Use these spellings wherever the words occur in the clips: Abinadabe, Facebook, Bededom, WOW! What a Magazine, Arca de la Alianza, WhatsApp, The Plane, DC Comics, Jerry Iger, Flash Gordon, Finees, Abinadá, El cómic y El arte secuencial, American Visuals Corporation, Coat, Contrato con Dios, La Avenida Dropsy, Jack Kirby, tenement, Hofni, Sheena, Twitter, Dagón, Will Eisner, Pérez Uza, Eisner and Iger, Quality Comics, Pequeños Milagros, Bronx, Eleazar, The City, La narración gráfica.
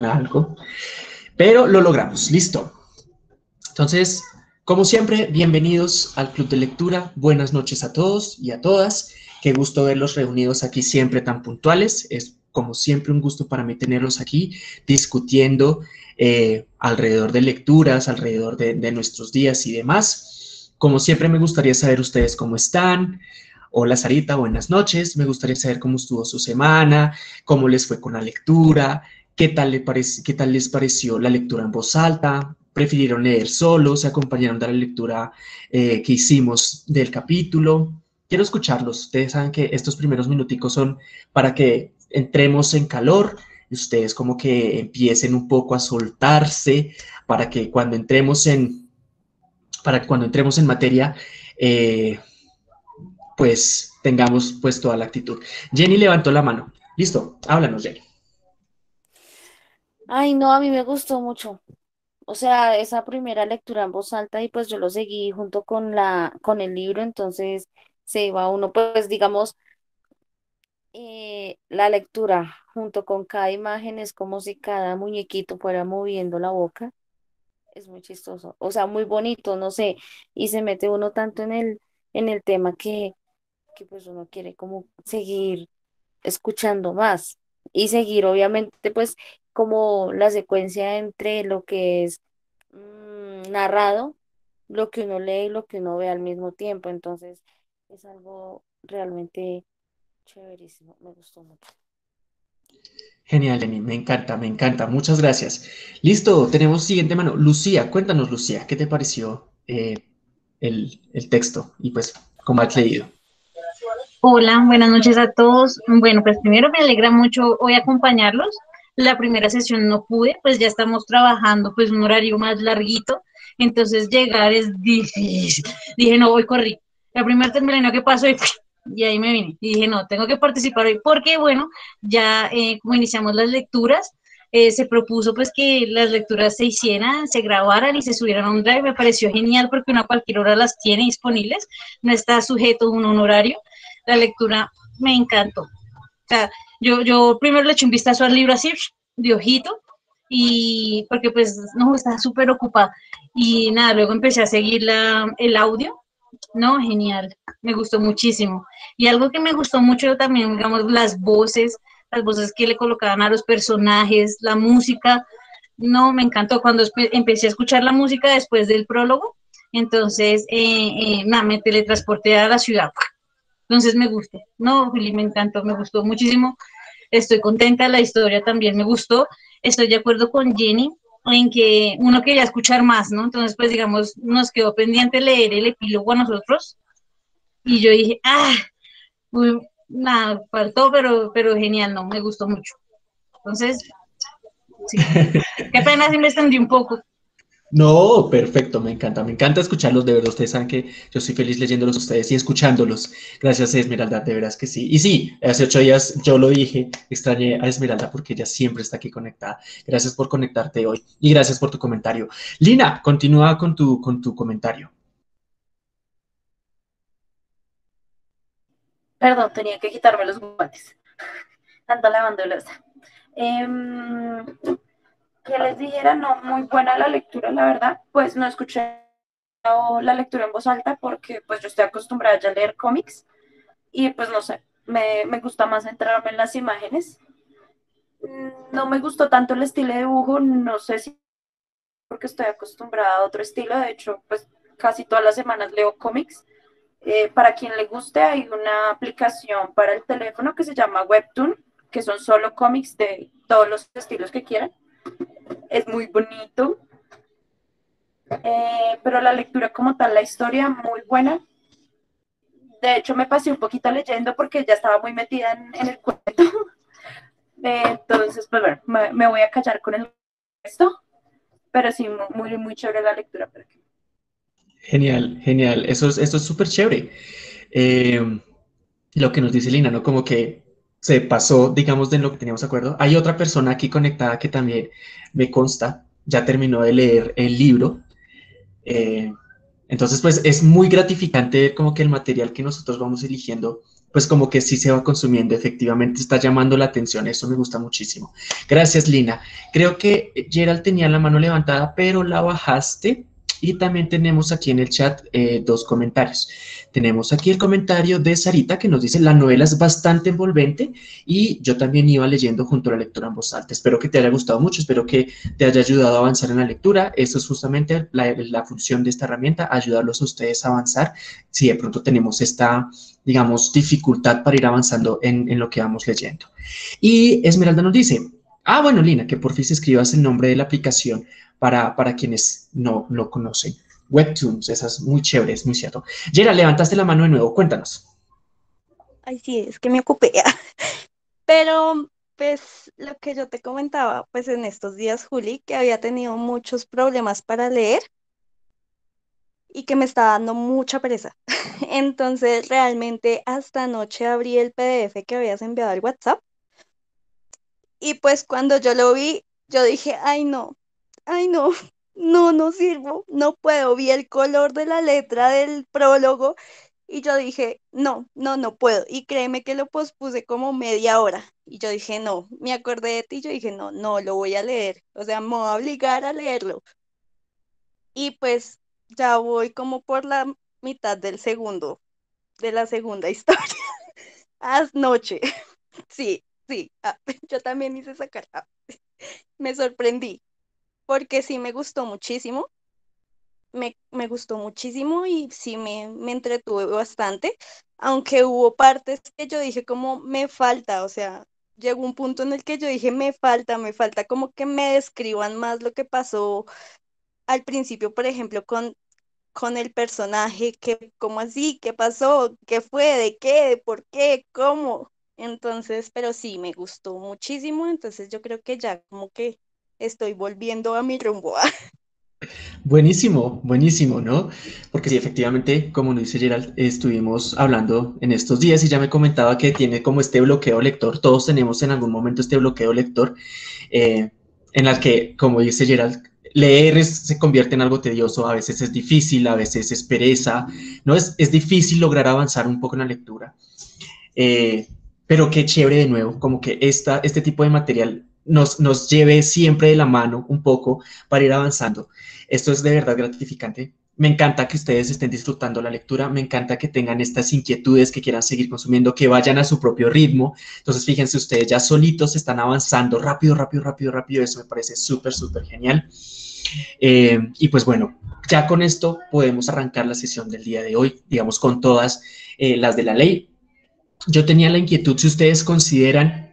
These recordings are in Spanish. algo, pero lo logramos, listo. Entonces, como siempre, bienvenidos al Club de Lectura, buenas noches a todos y a todas, qué gusto verlos reunidos aquí siempre tan puntuales, es como siempre un gusto para mí tenerlos aquí discutiendo alrededor de lecturas, alrededor de nuestros días y demás. Como siempre me gustaría saber ustedes cómo están. Hola Sarita, buenas noches, me gustaría saber cómo estuvo su semana, cómo les fue con la lectura, qué tal les pareció la lectura en voz alta, prefirieron leer solo, se acompañaron de la lectura que hicimos del capítulo. Quiero escucharlos, ustedes saben que estos primeros minuticos son para que entremos en calor, y ustedes como que empiecen un poco a soltarse para que cuando entremos en, materia... pues tengamos pues toda la actitud. Jenny levantó la mano. Listo, háblanos, Jenny. Ay, no, a mí me gustó mucho. O sea, esa primera lectura en voz alta y pues yo lo seguí junto con, el libro, entonces se iba uno, pues digamos, la lectura junto con cada imagen es como si cada muñequito fuera moviendo la boca. Es muy chistoso, o sea, muy bonito, no sé, y se mete uno tanto en el, tema que... pues uno quiere como seguir escuchando más y seguir obviamente pues como la secuencia entre lo que es narrado, lo que uno lee y lo que uno ve al mismo tiempo, entonces es algo realmente chéverísimo, me gustó mucho. Genial, Jenny, me encanta, muchas gracias. Listo, tenemos siguiente mano, Lucía, cuéntanos Lucía, ¿qué te pareció el texto y pues cómo has leído? Hola, buenas noches a todos. Bueno, pues primero me alegra mucho hoy acompañarlos. La primera sesión no pude, pues ya estamos trabajando pues un horario más larguito, entonces llegar es difícil. Dije, no, hoy corrí. La primera terminó que pasó y ahí me vine. Y dije, no, tengo que participar hoy porque, bueno, ya como iniciamos las lecturas, se propuso pues que las lecturas se hicieran, se grabaran y se subieran a un drive. Me pareció genial porque uno a cualquier hora las tiene disponibles, no está sujeto uno a un horario. La lectura me encantó. O sea, yo primero le eché un vistazo al libro así, de ojito, y porque pues no, estaba súper ocupada. Y nada, luego empecé a seguir el audio. No, genial, me gustó muchísimo. Y algo que me gustó mucho también, digamos, las voces que le colocaban a los personajes, la música. No, me encantó. Cuando empecé a escuchar la música después del prólogo, entonces, nada, me teletransporté a la ciudad. Entonces me gustó, no, Juli, me encantó, me gustó muchísimo, estoy contenta, la historia también me gustó, estoy de acuerdo con Jenny en que uno quería escuchar más, ¿no? Entonces, pues, digamos, nos quedó pendiente leer el epílogo a nosotros, y yo dije, ah, uy, nada, faltó, pero genial, no, me gustó mucho. Entonces, sí, qué pena si me extendí un poco. No, perfecto, me encanta escucharlos, de verdad, ustedes saben que yo soy feliz leyéndolos a ustedes y escuchándolos, gracias a Esmeralda, de veras que sí, y sí, hace 8 días yo lo dije, extrañé a Esmeralda porque ella siempre está aquí conectada, gracias por conectarte hoy y gracias por tu comentario. Lina, continúa con tu comentario. Perdón, tenía que quitarme los guantes, ando lavándolos. Que les dijera, no, muy buena la lectura, la verdad, pues no escuché la lectura en voz alta porque pues yo estoy acostumbrada ya a leer cómics y pues no sé, me gusta más centrarme en las imágenes. No me gustó tanto el estilo de dibujo, no sé si porque estoy acostumbrada a otro estilo, de hecho pues casi todas las semanas leo cómics. Para quien le guste hay una aplicación para el teléfono que se llama Webtoon, que son solo cómics de todos los estilos que quieran. Es muy bonito, pero la lectura como tal, la historia muy buena. De hecho me pasé un poquito leyendo porque ya estaba muy metida en el cuento, entonces pues bueno, me voy a callar con el resto, pero sí, muy, muy chévere la lectura. Genial, genial, eso es súper chévere, lo que nos dice Lina, ¿no? Como que se pasó, digamos, de lo que teníamos de acuerdo. Hay otra persona aquí conectada que también me consta, ya terminó de leer el libro. Entonces, pues, es muy gratificante ver como que el material que nosotros vamos eligiendo pues como que sí se va consumiendo, efectivamente está llamando la atención, eso me gusta muchísimo. Gracias, Lina. Creo que Gerald tenía la mano levantada, pero la bajaste. Y también tenemos aquí en el chat dos comentarios. Tenemos aquí el comentario de Sarita, que nos dice, la novela es bastante envolvente y yo también iba leyendo junto a la lectura en voz alta. Espero que te haya gustado mucho, espero que te haya ayudado a avanzar en la lectura. Eso es justamente la función de esta herramienta, ayudarlos a ustedes a avanzar. Si de pronto tenemos esta, digamos, dificultad para ir avanzando en lo que vamos leyendo. Y Esmeralda nos dice, ah, bueno, Lina, que por fin escribas el nombre de la aplicación para quienes no lo conocen. Webtoons, esa es muy chévere, es muy cierto. Yera, levantaste la mano de nuevo, cuéntanos. Ay, sí, es que me ocupé. Pero, pues, lo que yo te comentaba, pues, en estos días, Juli, que había tenido muchos problemas para leer y que me estaba dando mucha pereza. Entonces, realmente, hasta anoche abrí el PDF que habías enviado al WhatsApp. Y pues cuando yo lo vi, yo dije, ay no, no, no sirvo, no puedo. Vi el color de la letra del prólogo y yo dije, no, no, no puedo. Y créeme que lo pospuse como media hora. Y yo dije, no, me acordé de ti y yo dije, no, no, lo voy a leer. O sea, me voy a obligar a leerlo. Y pues ya voy como por la mitad del segundo, de la segunda historia. Anoche, sí. Sí, yo también hice esa carta. Me sorprendí, porque sí me gustó muchísimo. Me gustó muchísimo y sí me entretuve bastante, aunque hubo partes que yo dije como me falta, o sea, llegó un punto en el que yo dije me falta, como que me describan más lo que pasó al principio, por ejemplo, con el personaje, que cómo así, qué pasó, qué fue, de qué, por qué, cómo. Entonces, pero sí, me gustó muchísimo, entonces yo creo que ya como que estoy volviendo a mi rumbo. Buenísimo, buenísimo, ¿no? Porque sí, efectivamente, como nos dice Gerald, estuvimos hablando en estos días y ya me comentaba que tiene como este bloqueo lector, todos tenemos en algún momento este bloqueo lector, en el que, como dice Gerald, leer se convierte en algo tedioso, a veces es difícil, a veces es pereza, ¿no? Es difícil lograr avanzar un poco en la lectura. Pero qué chévere de nuevo, como que este tipo de material nos lleve siempre de la mano un poco para ir avanzando. Esto es de verdad gratificante. Me encanta que ustedes estén disfrutando la lectura, me encanta que tengan estas inquietudes, que quieran seguir consumiendo, que vayan a su propio ritmo. Entonces, fíjense, ustedes ya solitos están avanzando rápido. Eso me parece súper, súper genial. Y pues bueno, ya con esto podemos arrancar la sesión del día de hoy, digamos con todas las de la ley. Yo tenía la inquietud si ustedes consideran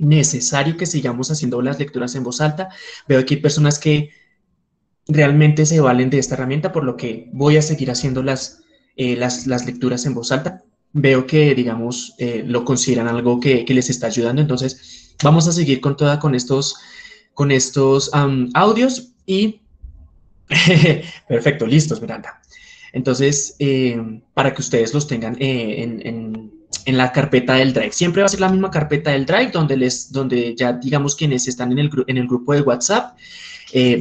necesario que sigamos haciendo las lecturas en voz alta. Veo aquí personas que realmente se valen de esta herramienta, por lo que voy a seguir haciendo las lecturas en voz alta. Veo que, digamos, lo consideran algo que les está ayudando. Entonces, vamos a seguir con toda con estos audios y... Perfecto, listos, Miranda. Entonces, para que ustedes los tengan en la carpeta del Drive. Siempre va a ser la misma carpeta del Drive, donde ya, digamos, quienes están en el grupo de WhatsApp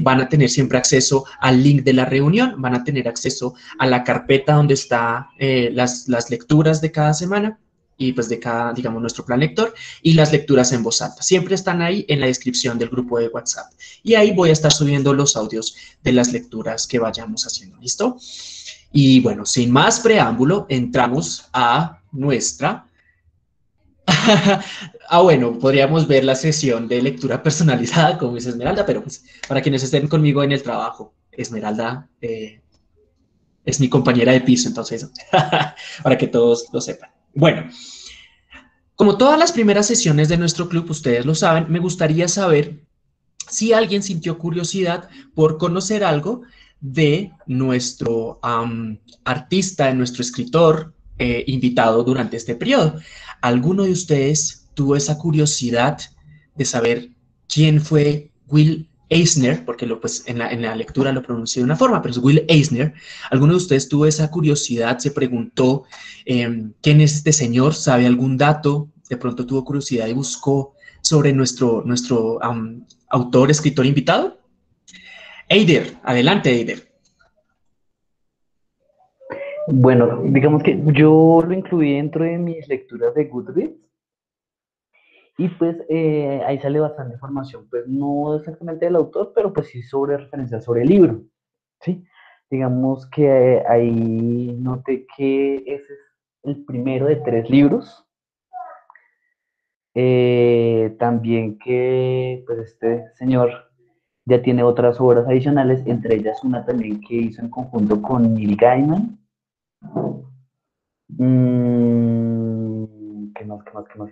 van a tener siempre acceso al link de la reunión, van a tener acceso a la carpeta donde están las lecturas de cada semana y, pues, de cada, digamos, nuestro plan lector y las lecturas en voz alta. Siempre están ahí en la descripción del grupo de WhatsApp. Y ahí voy a estar subiendo los audios de las lecturas que vayamos haciendo, ¿listo? Y, bueno, sin más preámbulo, entramos a nuestra... Ah, bueno, podríamos ver la sesión de lectura personalizada, como dice Esmeralda, pero pues, para quienes estén conmigo en el trabajo, Esmeralda es mi compañera de piso, entonces, para que todos lo sepan. Bueno, como todas las primeras sesiones de nuestro club, ustedes lo saben, me gustaría saber si alguien sintió curiosidad por conocer algo de nuestro artista, de nuestro escritor invitado durante este periodo. ¿Alguno de ustedes tuvo esa curiosidad de saber quién fue Will Eisner? Porque pues, en la lectura lo pronuncié de una forma, pero es Will Eisner. ¿Alguno de ustedes tuvo esa curiosidad? ¿Se preguntó quién es este señor? ¿Sabe algún dato? De pronto tuvo curiosidad y buscó sobre nuestro autor, escritor invitado. Eider, adelante, Eider. Bueno, digamos que yo lo incluí dentro de mis lecturas de Goodreads y pues ahí sale bastante información, pues no exactamente del autor, pero pues sí sobre referencias sobre el libro, ¿sí? Digamos que ahí noté que ese es el primero de 3 libros. También que pues este señor ya tiene otras obras adicionales, entre ellas una también que hizo en conjunto con Neil Gaiman. ¿Qué más?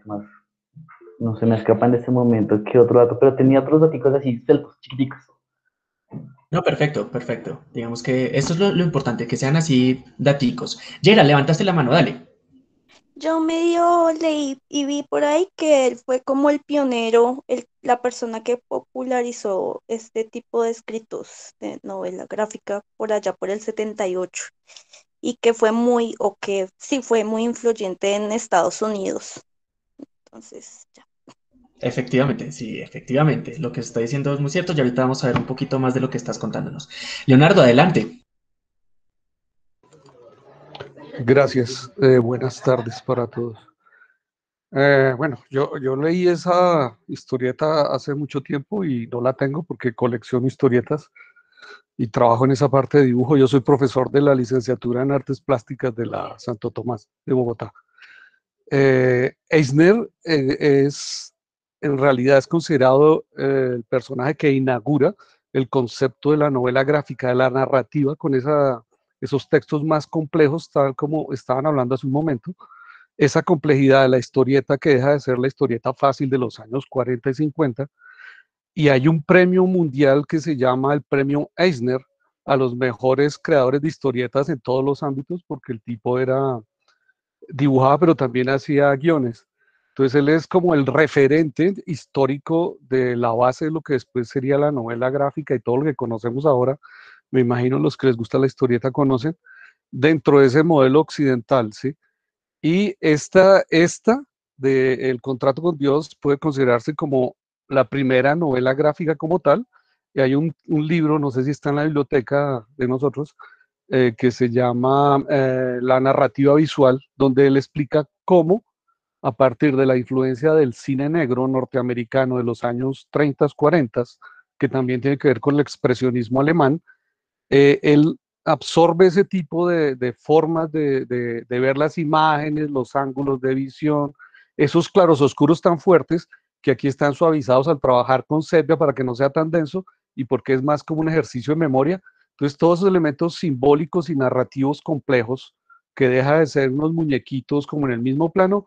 No se me escapan de este momento qué otro dato, pero tenía otros datos así, selfos, chiquiticos. No, perfecto. Digamos que esto es lo importante, que sean así daticos. Yera, levantaste la mano, dale. Yo medio leí y vi por ahí que él fue como el pionero, la persona que popularizó este tipo de escritos de novela gráfica por allá por el 78 y que fue muy influyente en Estados Unidos. Entonces, ya. Efectivamente. Lo que está diciendo es muy cierto y ahorita vamos a ver un poquito más de lo que estás contándonos. Leonardo, adelante. Gracias. Buenas tardes para todos. Bueno, yo leí esa historieta hace mucho tiempo y no la tengo porque colecciono historietas y trabajo en esa parte de dibujo. Yo soy profesor de la licenciatura en Artes Plásticas de la Santo Tomás de Bogotá. Eisner en realidad es considerado el personaje que inaugura el concepto de la novela gráfica, de la narrativa, con esos textos más complejos, tal como estaban hablando hace un momento, esa complejidad de la historieta que deja de ser la historieta fácil de los años 40 y 50, y hay un premio mundial que se llama el premio Eisner a los mejores creadores de historietas en todos los ámbitos, porque el tipo dibujaba, pero también hacía guiones. Entonces él es como el referente histórico de la base de lo que después sería la novela gráfica y todo lo que conocemos ahora. Me imagino los que les gusta la historieta conocen, dentro de ese modelo occidental, ¿sí? Y esta de El Contrato con Dios puede considerarse como la primera novela gráfica como tal, y hay un libro, no sé si está en la biblioteca de nosotros, que se llama La narrativa visual, donde él explica cómo, a partir de la influencia del cine negro norteamericano de los años 30, 40, que también tiene que ver con el expresionismo alemán, él absorbe ese tipo de formas de ver las imágenes, los ángulos de visión, esos clarososcuros tan fuertes que aquí están suavizados al trabajar con sepia para que no sea tan denso y porque es más como un ejercicio de memoria. Entonces todos esos elementos simbólicos y narrativos complejos que deja de ser unos muñequitos como en el mismo plano,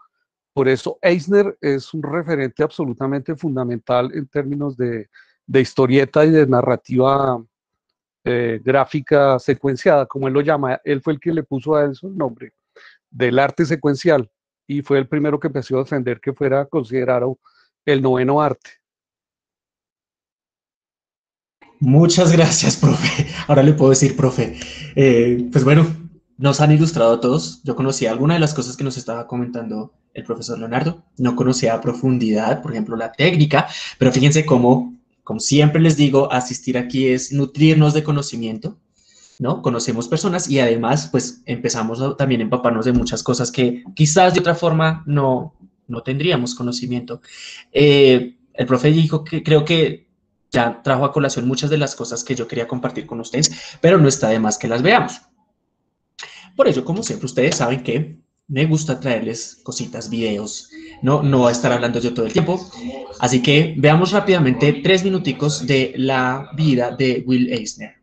por eso Eisner es un referente absolutamente fundamental en términos de historieta y de narrativa gráfica secuenciada, como él lo llama. Él fue el que le puso a eso el nombre del arte secuencial y fue el primero que empezó a defender que fuera considerado el noveno arte. Muchas gracias, profe. Ahora le puedo decir, profe. Pues bueno, nos han ilustrado a todos. Yo conocía alguna de las cosas que nos estaba comentando el profesor Leonardo. No conocía a profundidad, por ejemplo, la técnica, pero fíjense cómo... Como siempre les digo, asistir aquí es nutrirnos de conocimiento, ¿no? Conocemos personas y además, pues, empezamos a también empaparnos de muchas cosas que quizás de otra forma no tendríamos conocimiento. El profe dijo que creo que ya trajo a colación muchas de las cosas que yo quería compartir con ustedes, pero no está de más que las veamos. Por ello, como siempre, ustedes saben que me gusta traerles cositas, videos, no va a estar hablando yo todo el tiempo. Así que veamos rápidamente 3 minuticos de la vida de Will Eisner.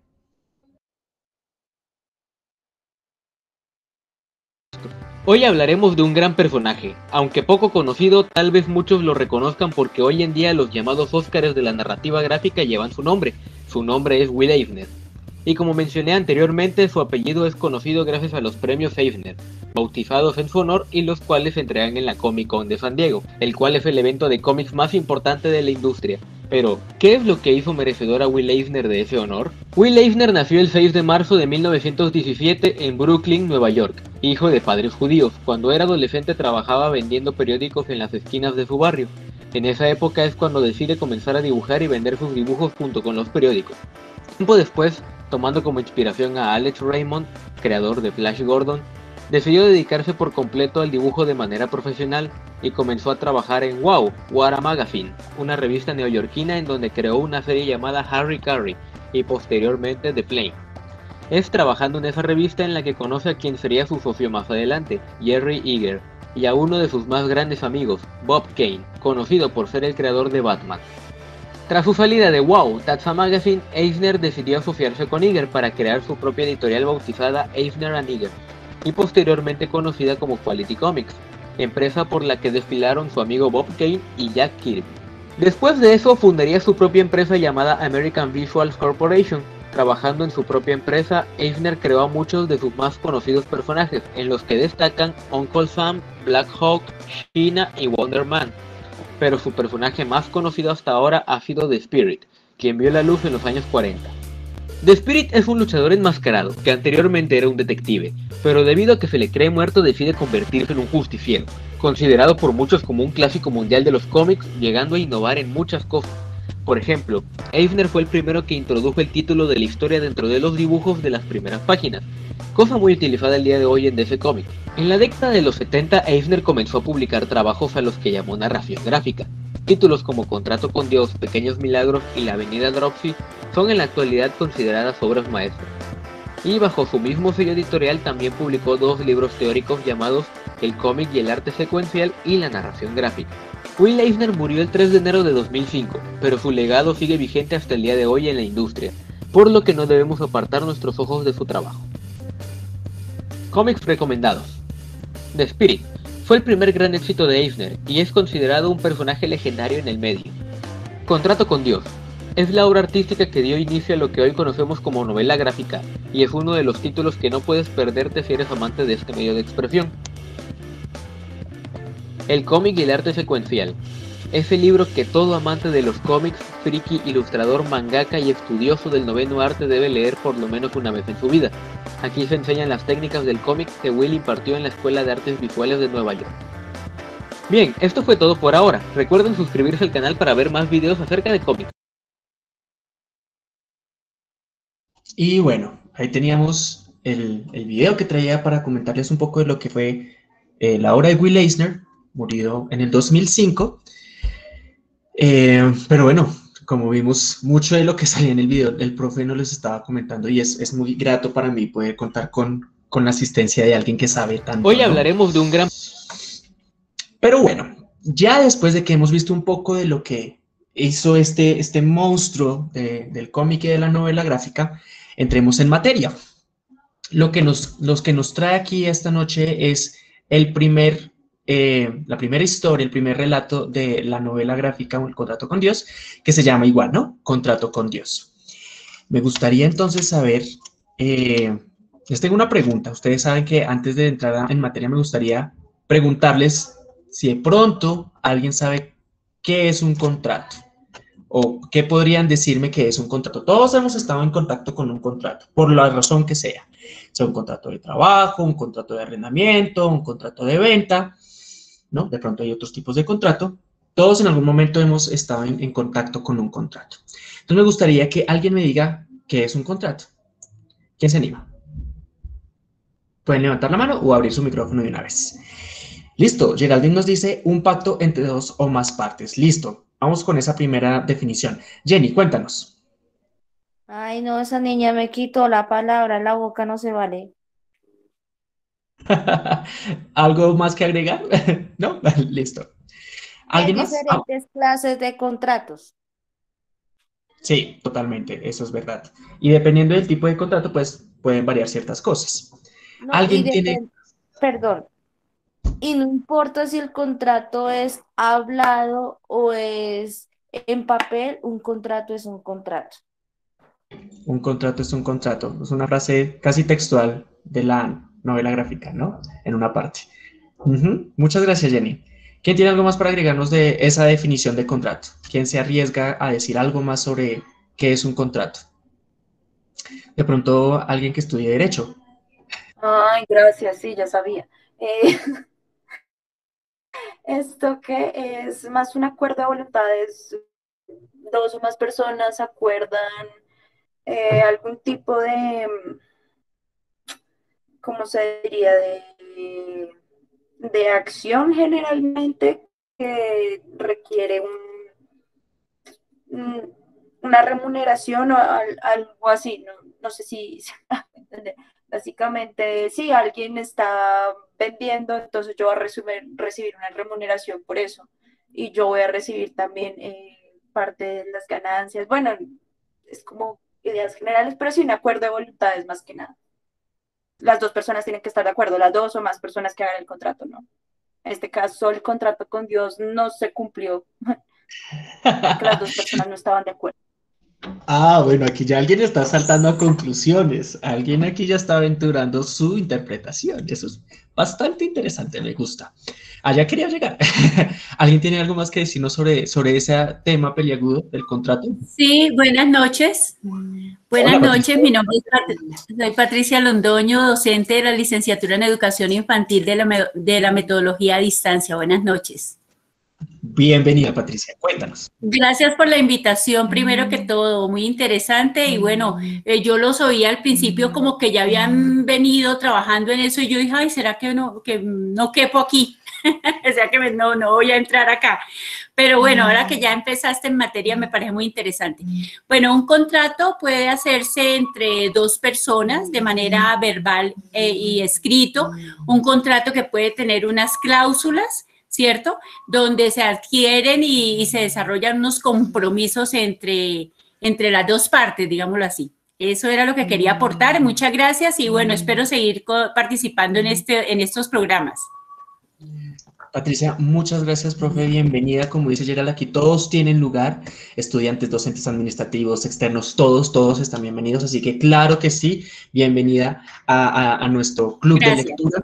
Hoy hablaremos de un gran personaje, aunque poco conocido, tal vez muchos lo reconozcan porque hoy en día los llamados Óscares de la narrativa gráfica llevan su nombre. Su nombre es Will Eisner. Y como mencioné anteriormente, su apellido es conocido gracias a los premios Eisner, bautizados en su honor y los cuales se entregan en la Comic-Con de San Diego, el cual es el evento de cómics más importante de la industria. Pero, ¿qué es lo que hizo merecedor a Will Eisner de ese honor? Will Eisner nació el 6 de marzo de 1917 en Brooklyn, Nueva York, hijo de padres judíos. Cuando era adolescente trabajaba vendiendo periódicos en las esquinas de su barrio. En esa época es cuando decide comenzar a dibujar y vender sus dibujos junto con los periódicos. Tiempo después, tomando como inspiración a Alex Raymond, creador de Flash Gordon, decidió dedicarse por completo al dibujo de manera profesional y comenzó a trabajar en WOW! What a Magazine, una revista neoyorquina en donde creó una serie llamada Harry Curry y posteriormente The Plane. Es trabajando en esa revista en la que conoce a quien sería su socio más adelante, Jerry Iger, y a uno de sus más grandes amigos, Bob Kane, conocido por ser el creador de Batman. Tras su salida de WOW! What a Magazine, Eisner decidió asociarse con Iger para crear su propia editorial bautizada Eisner and Iger, y posteriormente conocida como Quality Comics, empresa por la que desfilaron su amigo Bob Kane y Jack Kirby. Después de eso fundaría su propia empresa llamada American Visuals Corporation. Trabajando en su propia empresa, Eisner creó a muchos de sus más conocidos personajes, en los que destacan Uncle Sam, Black Hawk, Sheena y Wonder Man. Pero su personaje más conocido hasta ahora ha sido The Spirit, quien vio la luz en los años 40. The Spirit es un luchador enmascarado, que anteriormente era un detective, pero debido a que se le cree muerto decide convertirse en un justiciero, considerado por muchos como un clásico mundial de los cómics, llegando a innovar en muchas cosas. Por ejemplo, Eisner fue el primero que introdujo el título de la historia dentro de los dibujos de las primeras páginas, cosa muy utilizada el día de hoy en DC Comics. En la década de los 70, Eisner comenzó a publicar trabajos a los que llamó narración gráfica. Títulos como Contrato con Dios, Pequeños Milagros y La Avenida Dropsy son en la actualidad consideradas obras maestras. Y bajo su mismo sello editorial también publicó dos libros teóricos llamados El cómic y El arte secuencial y La narración gráfica. Will Eisner murió el 3 de enero de 2005, pero su legado sigue vigente hasta el día de hoy en la industria, por lo que no debemos apartar nuestros ojos de su trabajo. Cómics recomendados. The Spirit fue el primer gran éxito de Eisner y es considerado un personaje legendario en el medio. Contrato con Dios. Es la obra artística que dio inicio a lo que hoy conocemos como novela gráfica, y es uno de los títulos que no puedes perderte si eres amante de este medio de expresión. El cómic y el arte secuencial. Es el libro que todo amante de los cómics, friki, ilustrador, mangaka y estudioso del noveno arte debe leer por lo menos una vez en su vida. Aquí se enseñan las técnicas del cómic que Will impartió en la Escuela de Artes Visuales de Nueva York. Bien, esto fue todo por ahora. Recuerden suscribirse al canal para ver más videos acerca de cómics. Y bueno, ahí teníamos el video que traía para comentarles un poco de lo que fue la obra de Will Eisner, murió en el 2005, pero bueno, como vimos, mucho de lo que salía en el video, el profe no les estaba comentando, y es muy grato para mí poder contar con la asistencia de alguien que sabe tanto. Hoy hablaremos, ¿no?, de un gran... Pero bueno, ya después de que hemos visto un poco de lo que hizo este monstruo del cómic y de la novela gráfica, entremos en materia. Lo que nos trae aquí esta noche es la primera historia, el primer relato de la novela gráfica o el Contrato con Dios, que se llama igual, ¿no? Contrato con Dios. Me gustaría entonces saber, les tengo una pregunta. Ustedes saben que antes de entrar en materia me gustaría preguntarles si de pronto alguien sabe qué es un contrato, o qué podrían decirme que es un contrato. Todos hemos estado en contacto con un contrato, por la razón que sea. O sea, un contrato de trabajo, un contrato de arrendamiento, un contrato de venta, ¿no? De pronto hay otros tipos de contrato. Todos en algún momento hemos estado en contacto con un contrato. Entonces me gustaría que alguien me diga qué es un contrato. ¿Quién se anima? Pueden levantar la mano o abrir su micrófono de una vez. Listo, Geraldine nos dice un pacto entre dos o más partes. Listo, vamos con esa primera definición. Jenny, cuéntanos. Ay, no, esa niña me quitó la palabra, la boca no se vale. ¿Algo más que agregar? ¿No? Listo. ¿Alguien más? Hay diferentes clases de contratos. Sí, totalmente, eso es verdad. Y dependiendo del tipo de contrato, pues, pueden variar ciertas cosas. No, ¿alguien tiene...? Perdón. Y no importa si el contrato es hablado o es en papel, un contrato es un contrato. Un contrato es un contrato. Es una frase casi textual de la novela gráfica, ¿no? En una parte. Muchas gracias, Jenny. ¿Quién tiene algo más para agregarnos de esa definición de contrato? ¿Quién se arriesga a decir algo más sobre qué es un contrato? De pronto, alguien que estudie Derecho. Ay, gracias, sí, ya sabía. Esto que es más un acuerdo de voluntades, dos o más personas acuerdan algún tipo de, ¿cómo se diría?, de acción generalmente que requiere una remuneración o algo así, no sé si se va a entender. Básicamente, si alguien está vendiendo, entonces yo voy a recibir una remuneración por eso, y yo voy a recibir también parte de las ganancias. Bueno, es como ideas generales, pero sin acuerdo de voluntades más que nada. Las dos personas tienen que estar de acuerdo, las dos o más personas que hagan el contrato, ¿no? En este caso, el contrato con Dios no se cumplió, porque las dos personas no estaban de acuerdo. Ah, bueno, aquí ya alguien está saltando a conclusiones, alguien aquí ya está aventurando su interpretación, eso es bastante interesante, me gusta. Allá quería llegar. ¿Alguien tiene algo más que decirnos sobre ese tema peliagudo del contrato? Sí, buenas noches. Buenas noches, mi nombre es Patricia Londoño, docente de la licenciatura en Educación Infantil de la metodología a distancia. Buenas noches. Bienvenida, Patricia, cuéntanos. Gracias por la invitación, primero que todo, muy interesante, y bueno, yo los oía al principio como que ya habían venido trabajando en eso, y yo dije, ay, ¿será que no quepo aquí? O sea, que no voy a entrar acá. Pero bueno, ahora que ya empezaste en materia, me parece muy interesante. Bueno, un contrato puede hacerse entre dos personas de manera verbal y escrito, un contrato que puede tener unas cláusulas, ¿cierto? Donde se adquieren y se desarrollan unos compromisos entre las dos partes, digámoslo así. Eso era lo que quería aportar. Muchas gracias y bueno, espero seguir participando en estos programas. Patricia, muchas gracias, profe, bienvenida. Como dice Gerald, aquí todos tienen lugar, estudiantes, docentes administrativos, externos, todos están bienvenidos. Así que claro que sí, bienvenida a nuestro club de lectura.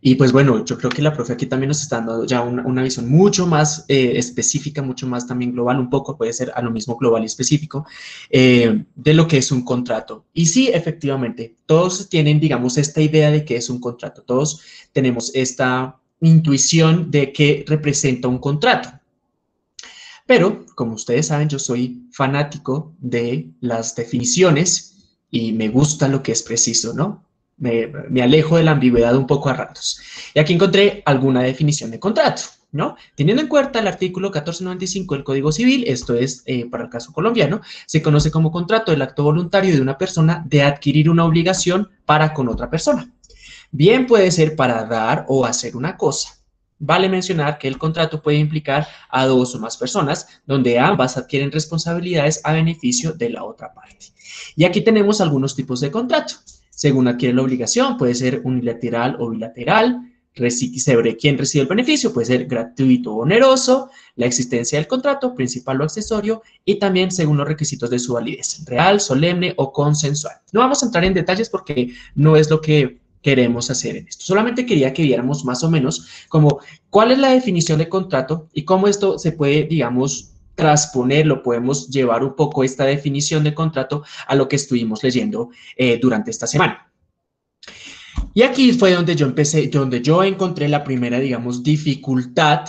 Y pues bueno, yo creo que la profe aquí también nos está dando ya una visión mucho más específica, mucho más también global, un poco puede ser a lo mismo global y específico, de lo que es un contrato. Y sí, efectivamente, todos tienen, digamos, esta idea de qué es un contrato, todos tenemos esta intuición de qué representa un contrato. Pero, como ustedes saben, yo soy fanático de las definiciones y me gusta lo que es preciso, ¿no? Me alejo de la ambigüedad un poco a ratos. Y aquí encontré alguna definición de contrato, ¿no? Teniendo en cuenta el artículo 1495 del Código Civil, esto es para el caso colombiano, se conoce como contrato el acto voluntario de una persona de adquirir una obligación para con otra persona. Bien puede ser para dar o hacer una cosa. Vale mencionar que el contrato puede implicar a dos o más personas, donde ambas adquieren responsabilidades a beneficio de la otra parte. Y aquí tenemos algunos tipos de contrato. Según adquiere la obligación, puede ser unilateral o bilateral, sobre quién recibe el beneficio, puede ser gratuito o oneroso, la existencia del contrato, principal o accesorio, y también según los requisitos de su validez, real, solemne o consensual. No vamos a entrar en detalles porque no es lo que queremos hacer en esto. Solamente quería que viéramos más o menos como cuál es la definición de contrato y cómo esto se puede, digamos, transponerlo, podemos llevar un poco esta definición de contrato a lo que estuvimos leyendo durante esta semana. Y aquí fue donde yo empecé, donde yo encontré la primera, digamos, dificultad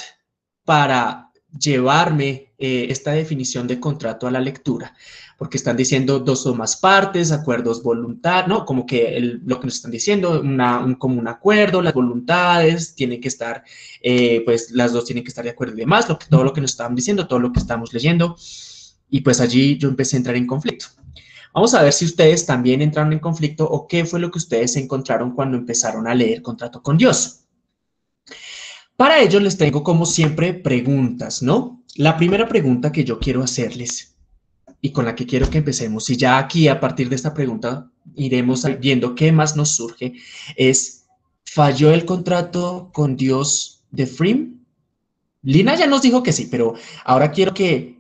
para llevarme esta definición de contrato a la lectura, porque están diciendo dos o más partes, acuerdos voluntarios, ¿no? Como que lo que nos están diciendo, como un acuerdo, las voluntades tienen que estar, pues las dos tienen que estar de acuerdo y demás, todo lo que nos estaban diciendo, todo lo que estamos leyendo, y pues allí yo empecé a entrar en conflicto. Vamos a ver si ustedes también entraron en conflicto o qué fue lo que ustedes encontraron cuando empezaron a leer Contrato con Dios. Para ello les tengo, como siempre, preguntas, ¿no? La primera pregunta que yo quiero hacerles y con la que quiero que empecemos, y ya aquí a partir de esta pregunta iremos viendo qué más nos surge, es, ¿falló el contrato con Dios de Frim? Lina ya nos dijo que sí, pero ahora quiero que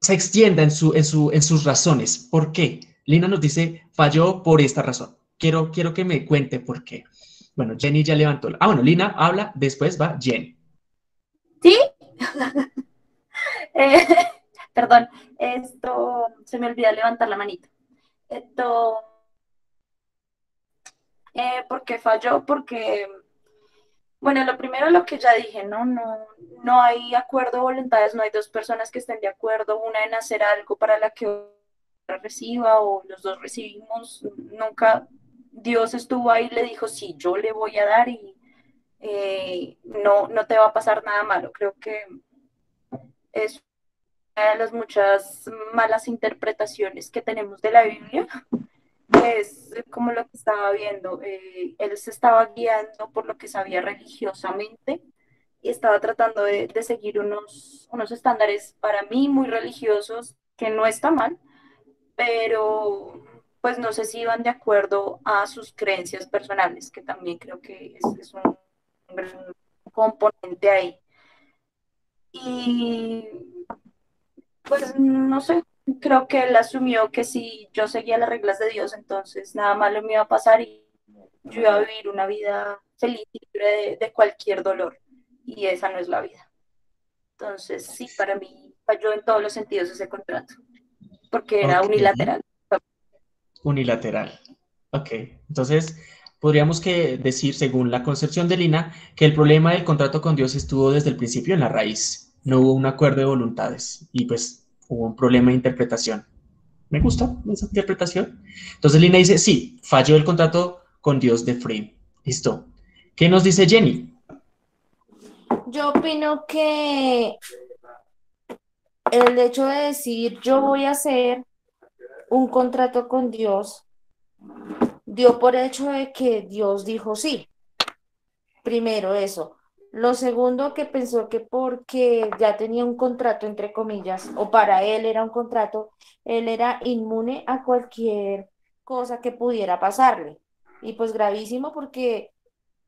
se extienda en sus razones. ¿Por qué? Lina nos dice, falló por esta razón. Quiero que me cuente por qué. Bueno, Jenny ya levantó. Ah, bueno, Lina habla, después va Jenny. ¿Sí? Perdón, esto se me olvidó levantar la manita. Esto, porque falló, porque, bueno, lo primero lo que ya dije, ¿no? No hay acuerdo de voluntades, no hay dos personas que estén de acuerdo, una en hacer algo para la que reciba o los dos recibimos, nunca Dios estuvo ahí y le dijo, sí, yo le voy a dar y no te va a pasar nada malo. Creo que es una de las muchas malas interpretaciones que tenemos de la Biblia, es como lo que estaba viendo, él se estaba guiando por lo que sabía religiosamente y estaba tratando de seguir unos estándares para mí muy religiosos, que no está mal, pero pues no sé si iban de acuerdo a sus creencias personales, que también creo que es un gran componente ahí. Y pues no sé, creo que él asumió que si yo seguía las reglas de Dios, entonces nada malo me iba a pasar y yo iba a vivir una vida feliz y libre de cualquier dolor. Y esa no es la vida. Entonces, sí, para mí falló en todos los sentidos ese contrato, porque era unilateral. Unilateral. Ok, entonces podríamos que decir, según la concepción de Lina, que el problema del contrato con Dios estuvo desde el principio en la raíz. No hubo un acuerdo de voluntades y pues hubo un problema de interpretación. Me gusta esa interpretación. Entonces Lina dice, sí, falló el contrato con Dios de Frame. Listo. ¿Qué nos dice Jenny? Yo opino que el hecho de decir yo voy a hacer un contrato con Dios dio por hecho de que Dios dijo sí. Primero eso. Lo segundo, que pensó que porque ya tenía un contrato, entre comillas, o para él era un contrato, él era inmune a cualquier cosa que pudiera pasarle. Y pues gravísimo porque,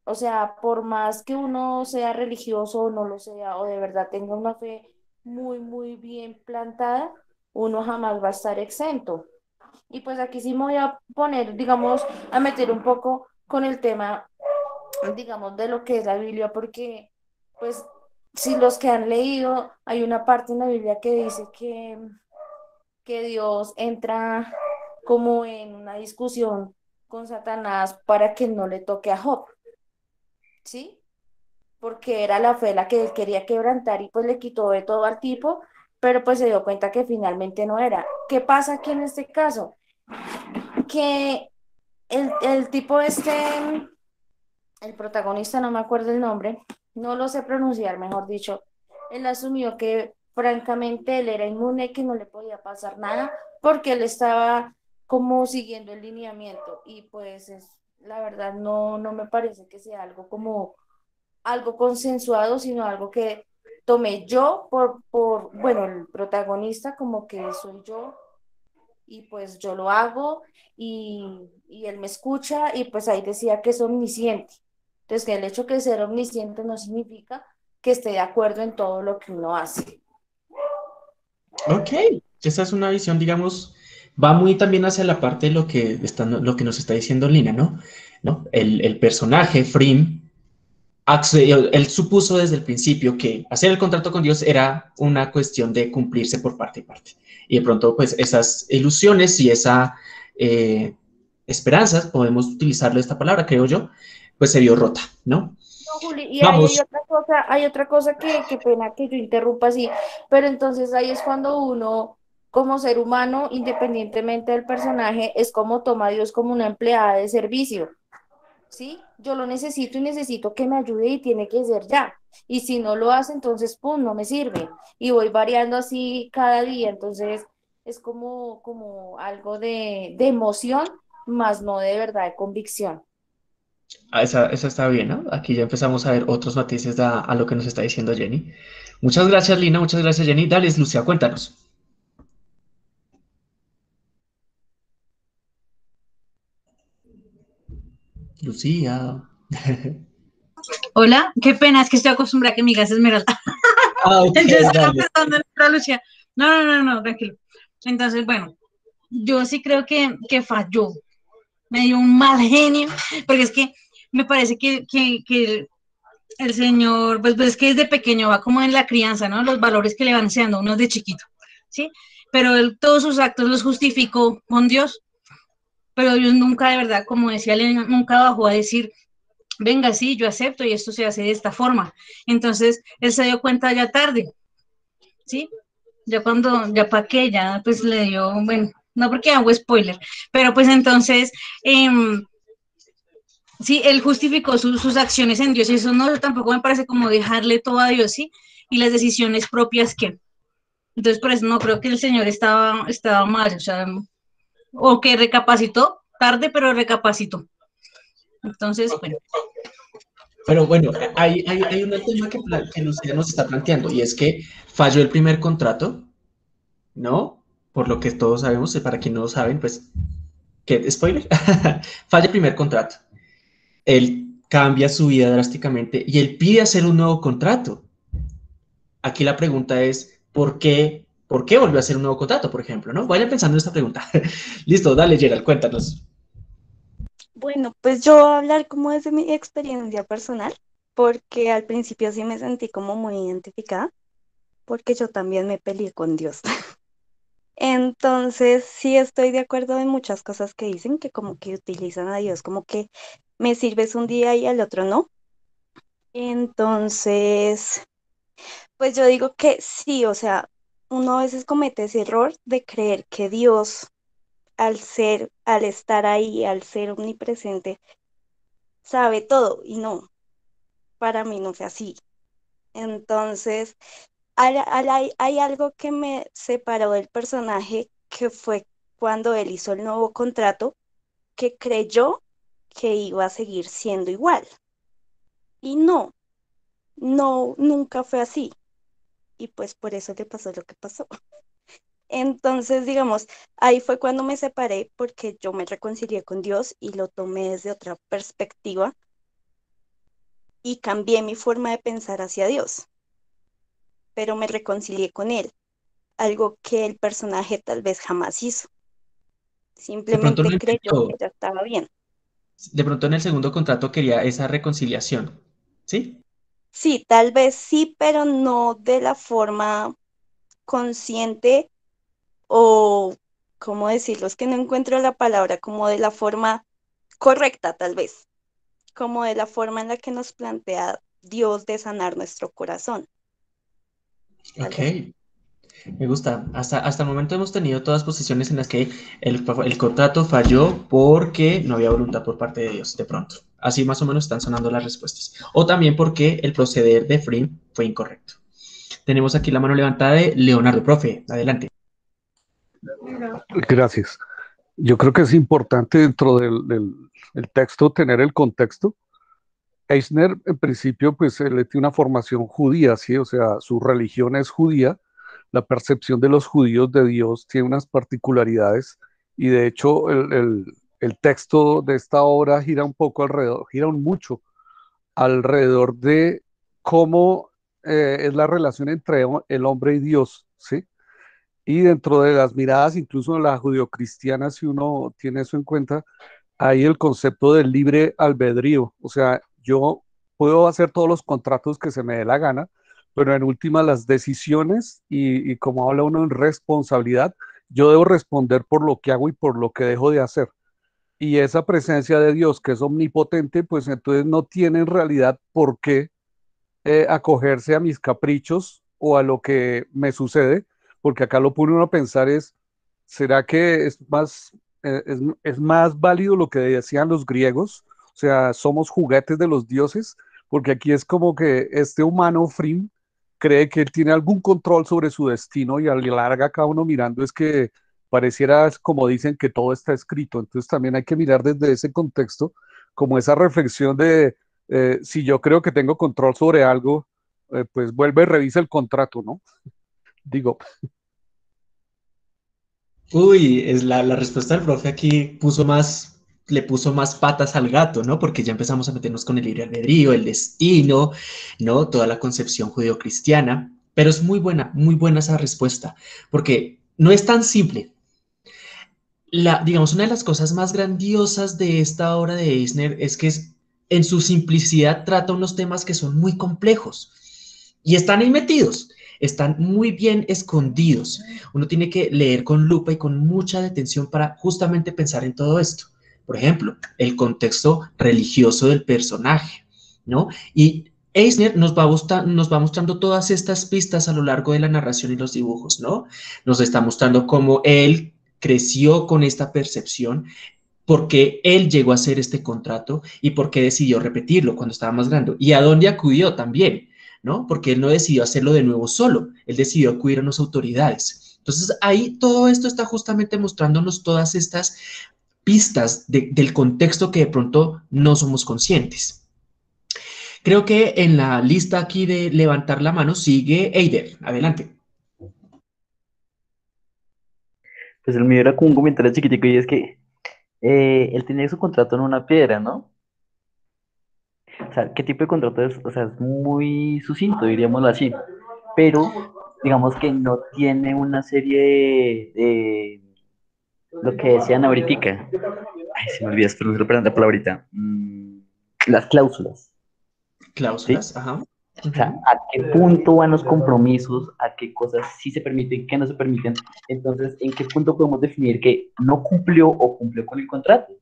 o sea, por más que uno sea religioso o no lo sea, o de verdad tenga una fe muy, muy bien plantada, uno jamás va a estar exento. Y pues aquí sí me voy a poner, digamos, a meter un poco con el tema, digamos, de lo que es la Biblia, porque pues si los que han leído, hay una parte en la Biblia que dice que Dios entra como en una discusión con Satanás para que no le toque a Job, ¿sí? Porque era la fe la que él quería quebrantar y pues le quitó de todo al tipo, pero pues se dio cuenta que finalmente no era. ¿Qué pasa aquí en este caso? Que el tipo este, el protagonista, no me acuerdo el nombre, no lo sé pronunciar, mejor dicho, él asumió que francamente él era inmune, que no le podía pasar nada, porque él estaba como siguiendo el lineamiento, y pues la verdad no me parece que sea algo como algo consensuado, sino algo que tomé yo por bueno, el protagonista como que soy yo, y pues yo lo hago, y él me escucha, y pues ahí decía que es omnisciente. Entonces que el hecho de ser omnisciente no significa que esté de acuerdo en todo lo que uno hace. Ok, esa es una visión, digamos, va muy también hacia la parte de lo que nos está diciendo Lina, ¿no? El personaje, Frim, él supuso desde el principio que hacer el contrato con Dios era una cuestión de cumplirse por parte y parte. Y de pronto, pues, esas ilusiones y esas esperanzas, podemos utilizarlo esta palabra, creo yo, pues se vio rota, ¿no? No, Juli, y hay otra cosa que, qué pena que yo interrumpa así, pero entonces ahí es cuando uno, como ser humano, independientemente del personaje, es como toma a Dios como una empleada de servicio. ¿Sí? Yo lo necesito y necesito que me ayude y tiene que ser ya. Y si no lo hace, entonces, ¡pum!, no me sirve. Y voy variando así cada día. Entonces, es como algo de emoción, más no de verdad de convicción. Ah, esa está bien, ¿no? Aquí ya empezamos a ver otros matices a lo que nos está diciendo Jenny. Muchas gracias, Lina. Muchas gracias, Jenny. Dale, Lucía, cuéntanos. Lucía. Hola, qué pena, es que estoy acostumbrada a que mi casa es Esmeralda. Ah, okay, entonces estaba pensando en otra Lucía. No, tranquilo. Entonces, bueno, yo sí creo que falló. Me dio un mal genio, porque es que me parece que el señor, pues es que desde pequeño va como en la crianza, ¿no? Los valores que le van enseñando uno de chiquito, ¿sí? Pero él todos sus actos los justificó con Dios. Pero Dios nunca, de verdad, como decía Elena, nunca bajó a decir, venga, sí, yo acepto y esto se hace de esta forma. Entonces, él se dio cuenta ya tarde, ¿sí? Ya cuando, ya para que, ya pues le dio, bueno, no porque hago spoiler, pero pues entonces, sí, él justificó sus acciones en Dios, eso no, tampoco me parece como dejarle todo a Dios, ¿sí? Y las decisiones propias que, entonces por eso no creo que el señor estaba mal, o sea, o que recapacitó, tarde pero recapacitó, entonces, bueno. Pero bueno, hay un tema que Lucía nos está planteando, y es que falló el primer contrato, ¿no? Por lo que todos sabemos, y para quien no lo saben, pues, ¿qué? ¿Spoiler? Falla el primer contrato. Él cambia su vida drásticamente y él pide hacer un nuevo contrato. Aquí la pregunta es, ¿por qué volvió a hacer un nuevo contrato, por ejemplo? ¿No? Vayan pensando en esta pregunta. Listo, dale, Gerald, cuéntanos. Bueno, pues yo voy a hablar como desde mi experiencia personal, porque al principio sí me sentí como muy identificada, porque yo también me peleé con Dios. Entonces sí estoy de acuerdo en muchas cosas que dicen, que como que utilizan a Dios, como que me sirves un día y al otro no. Entonces, pues yo digo que sí, o sea, uno a veces comete ese error de creer que Dios... al estar ahí, al ser omnipresente, sabe todo, y no, para mí no fue así. Entonces, hay algo que me separó del personaje, que fue cuando él hizo el nuevo contrato, que creyó que iba a seguir siendo igual, y no, nunca fue así, y pues por eso le pasó lo que pasó. Entonces, digamos, ahí fue cuando me separé, porque yo me reconcilié con Dios y lo tomé desde otra perspectiva y cambié mi forma de pensar hacia Dios, pero me reconcilié con él, algo que el personaje tal vez jamás hizo, simplemente creyó que ya estaba bien. De pronto en el segundo contrato quería esa reconciliación, ¿sí? Sí, tal vez sí, pero no de la forma consciente, o cómo decirlo, es que no encuentro la palabra, como de la forma correcta tal vez, como de la forma en la que nos plantea Dios de sanar nuestro corazón. Ok, me gusta. Hasta el momento hemos tenido todas posiciones en las que el contrato falló porque no había voluntad por parte de Dios, de pronto. Así más o menos están sonando las respuestas. O también porque el proceder de Frim fue incorrecto. Tenemos aquí la mano levantada de Leonardo. Profe, adelante. Gracias. Yo creo que es importante dentro del texto tener el contexto. Eisner, en principio, pues él tiene una formación judía, ¿sí? O sea, su religión es judía. La percepción de los judíos de Dios tiene unas particularidades y de hecho el texto de esta obra gira un poco alrededor, gira mucho alrededor de cómo es la relación entre el hombre y Dios, ¿sí? Y dentro de las miradas, incluso las judeocristianas, si uno tiene eso en cuenta, hay el concepto del libre albedrío. O sea, yo puedo hacer todos los contratos que se me dé la gana, pero en última las decisiones y como habla uno en responsabilidad, yo debo responder por lo que hago y por lo que dejo de hacer. Y esa presencia de Dios que es omnipotente, pues entonces no tiene en realidad por qué acogerse a mis caprichos o a lo que me sucede, porque acá lo pone uno a pensar es, ¿será que es más válido lo que decían los griegos? O sea, somos juguetes de los dioses, porque aquí es como que este humano, Frim, cree que él tiene algún control sobre su destino y a la larga acá uno mirando es que pareciera, como dicen, que todo está escrito. Entonces también hay que mirar desde ese contexto, como esa reflexión de si yo creo que tengo control sobre algo, pues vuelve y revisa el contrato, ¿no? Digo. Uy, es la respuesta del profe aquí le puso más patas al gato, ¿no? Porque ya empezamos a meternos con el libre albedrío, el destino, ¿no? Toda la concepción judeocristiana. Pero es muy buena esa respuesta, porque no es tan simple. Digamos, una de las cosas más grandiosas de esta obra de Eisner es que en su simplicidad trata unos temas que son muy complejos y están ahí metidos. Están muy bien escondidos. Uno tiene que leer con lupa y con mucha detención para justamente pensar en todo esto. Por ejemplo, el contexto religioso del personaje, ¿no? Y Eisner nos va mostrando todas estas pistas a lo largo de la narración y los dibujos, ¿no? Nos está mostrando cómo él creció con esta percepción, porque él llegó a hacer este contrato y porque decidió repetirlo cuando estaba más grande. Y a dónde acudió también, ¿no? Porque él no decidió hacerlo de nuevo solo, él decidió acudir a las autoridades. Entonces, ahí todo esto está justamente mostrándonos todas estas pistas del contexto que de pronto no somos conscientes. Creo que en la lista aquí de levantar la mano sigue Eider. Adelante. Pues el mío era como un comentario chiquitico, y es que él tenía su contrato en una piedra, ¿no? O sea, ¿qué tipo de contrato es? O sea, es muy sucinto, diríamoslo así. Pero, digamos que no tiene una serie de lo que decían ahorita. Ay, se me olvidó, pero no se lo pregunté por ahorita. Las cláusulas. Cláusulas, ¿sí? Ajá. O sea, ¿a qué punto van los compromisos? ¿A qué cosas sí se permiten, qué no se permiten? Entonces, ¿en qué punto podemos definir que no cumplió o cumplió con el contrato?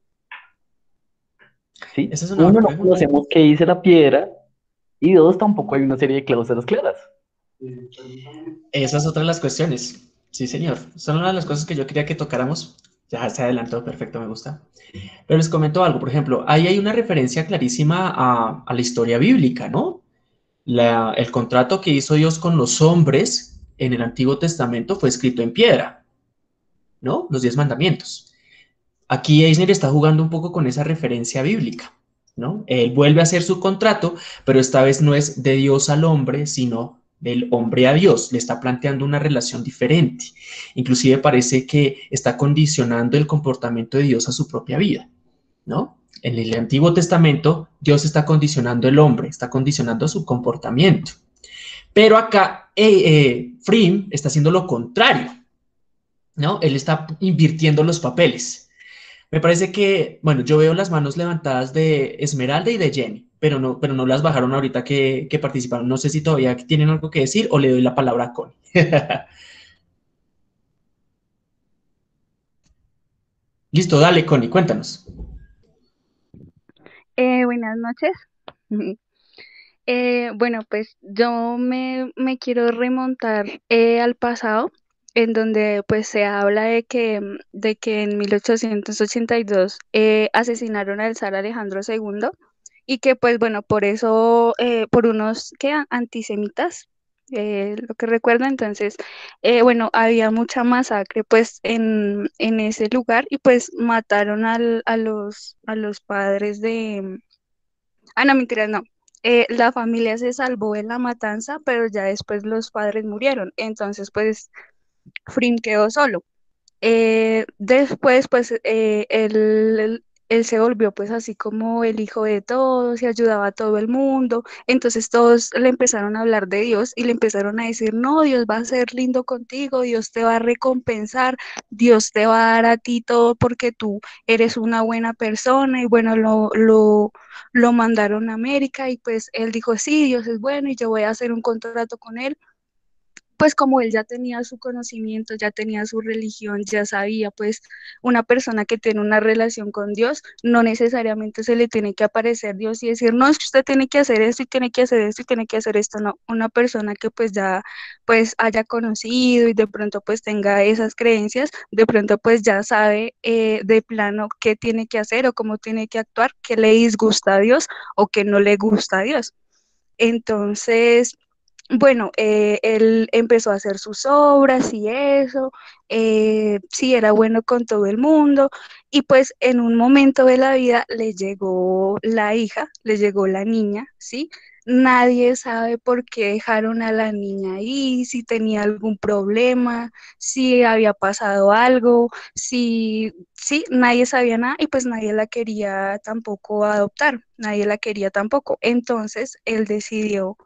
¿Sí? Es uno, no conocemos qué dice la piedra, y dos, tampoco hay una serie de cláusulas claras. Esa es otra de las cuestiones. Sí, señor. Son una de las cosas que yo quería que tocáramos. Ya se adelantó, perfecto, me gusta. Pero les comento algo, por ejemplo, ahí hay una referencia clarísima a la historia bíblica, ¿no? El contrato que hizo Dios con los hombres en el Antiguo Testamento fue escrito en piedra, ¿no? Los 10 mandamientos. Aquí Eisner está jugando un poco con esa referencia bíblica, ¿no? Él vuelve a hacer su contrato, pero esta vez no es de Dios al hombre, sino del hombre a Dios. Le está planteando una relación diferente. Inclusive parece que está condicionando el comportamiento de Dios a su propia vida, ¿no? En el Antiguo Testamento, Dios está condicionando el hombre, está condicionando su comportamiento. Pero acá, Frim está haciendo lo contrario, ¿no? Él está invirtiendo los papeles. Me parece que, bueno, yo veo las manos levantadas de Esmeralda y de Jenny, pero no las bajaron ahorita que participaron. No sé si todavía tienen algo que decir o le doy la palabra a Connie. Listo, dale, Connie, cuéntanos. Buenas noches. Bueno, pues yo me quiero remontar al pasado, en donde pues se habla de que en 1882 asesinaron al zar Alejandro II, y que pues bueno, por eso, por unos que antisemitas, lo que recuerdo. Entonces, bueno, había mucha masacre pues en ese lugar, y pues mataron a los padres de... Ah, no, mentiras, no. La familia se salvó en la matanza, pero ya después los padres murieron. Entonces, pues, Frim quedó solo. Después, pues, él se volvió pues así como el hijo de todos y ayudaba a todo el mundo. Entonces todos le empezaron a hablar de Dios y le empezaron a decir: no, Dios va a ser lindo contigo, Dios te va a recompensar, Dios te va a dar a ti todo porque tú eres una buena persona. Y bueno, lo mandaron a América, y pues él dijo: sí, Dios es bueno y yo voy a hacer un contrato con él. Pues como él ya tenía su conocimiento, ya tenía su religión, ya sabía, pues una persona que tiene una relación con Dios, no necesariamente se le tiene que aparecer Dios y decir: no, es que usted tiene que hacer esto, y tiene que hacer esto, y tiene que hacer esto. No, una persona que pues ya pues haya conocido y de pronto pues tenga esas creencias, de pronto pues ya sabe de plano qué tiene que hacer o cómo tiene que actuar, qué le disgusta a Dios o qué no le gusta a Dios. Entonces... Bueno, él empezó a hacer sus obras y eso, sí, era bueno con todo el mundo, y pues en un momento de la vida le llegó la hija, le llegó la niña, ¿sí? Nadie sabe por qué dejaron a la niña ahí, si tenía algún problema, si había pasado algo, sí, nadie sabía nada, y pues nadie la quería tampoco adoptar, nadie la quería tampoco. Entonces él decidió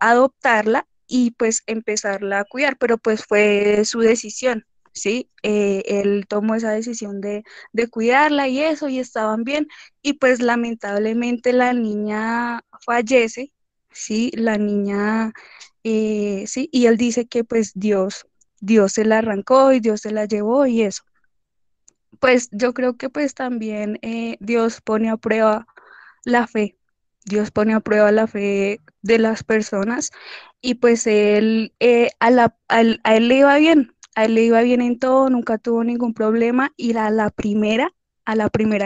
adoptarla y pues empezarla a cuidar, pero pues fue su decisión, ¿sí? Él tomó esa decisión de cuidarla y eso, y estaban bien, y pues lamentablemente la niña fallece, ¿sí? La niña, sí, y él dice que pues Dios se la arrancó y Dios se la llevó y eso. Pues yo creo que pues también Dios pone a prueba la fe. Dios pone a prueba la fe de las personas, y pues él, a él le iba bien, A él le iba bien en todo, nunca tuvo ningún problema, y a la primera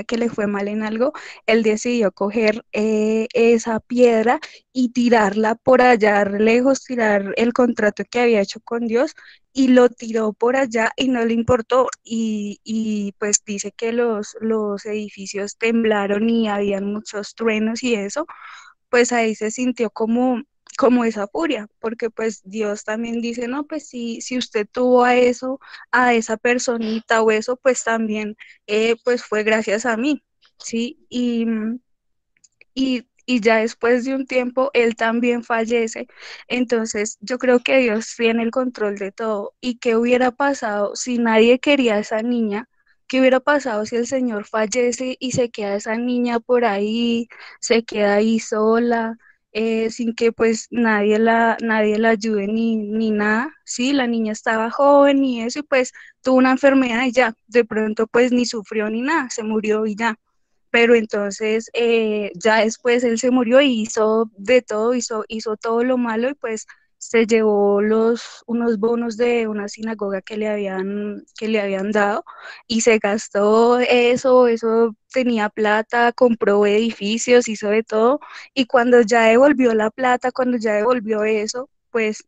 que le fue mal en algo, él decidió coger esa piedra y tirarla por allá lejos, tirar el contrato que había hecho con Dios, y lo tiró por allá y no le importó. Y pues dice que los edificios temblaron y habían muchos truenos y eso, pues ahí se sintió como esa furia, porque pues Dios también dice, no, pues si usted tuvo a eso, a esa personita o eso, pues también pues fue gracias a mí, ¿sí? Y ya después de un tiempo él también fallece. Entonces yo creo que Dios tiene el control de todo. ¿Y qué hubiera pasado si nadie quería a esa niña? ¿Qué hubiera pasado si el Señor fallece y se queda esa niña por ahí, se queda ahí sola? Sin que pues nadie la ayude ni nada, sí, la niña estaba joven y eso, y pues tuvo una enfermedad y ya, de pronto pues ni sufrió ni nada, se murió y ya. Pero entonces ya después él se murió y hizo de todo, hizo todo lo malo, y pues se llevó unos bonos de una sinagoga que le habían dado, y se gastó eso, tenía plata, compró edificios, hizo de todo, y cuando ya devolvió la plata, cuando ya devolvió eso, pues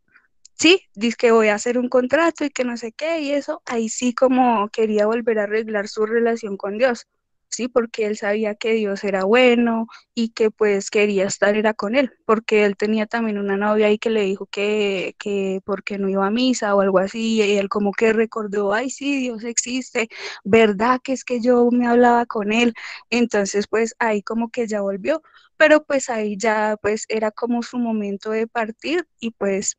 sí, dice que voy a hacer un contrato y que no sé qué, y eso, ahí sí como quería volver a arreglar su relación con Dios, sí, porque él sabía que Dios era bueno y que pues quería estar era con él, porque él tenía también una novia ahí que le dijo que porque no iba a misa o algo así, y él como que recordó, ay sí, Dios existe, verdad que es que yo me hablaba con él. Entonces pues ahí como que ya volvió, pero pues ahí ya pues era como su momento de partir, y pues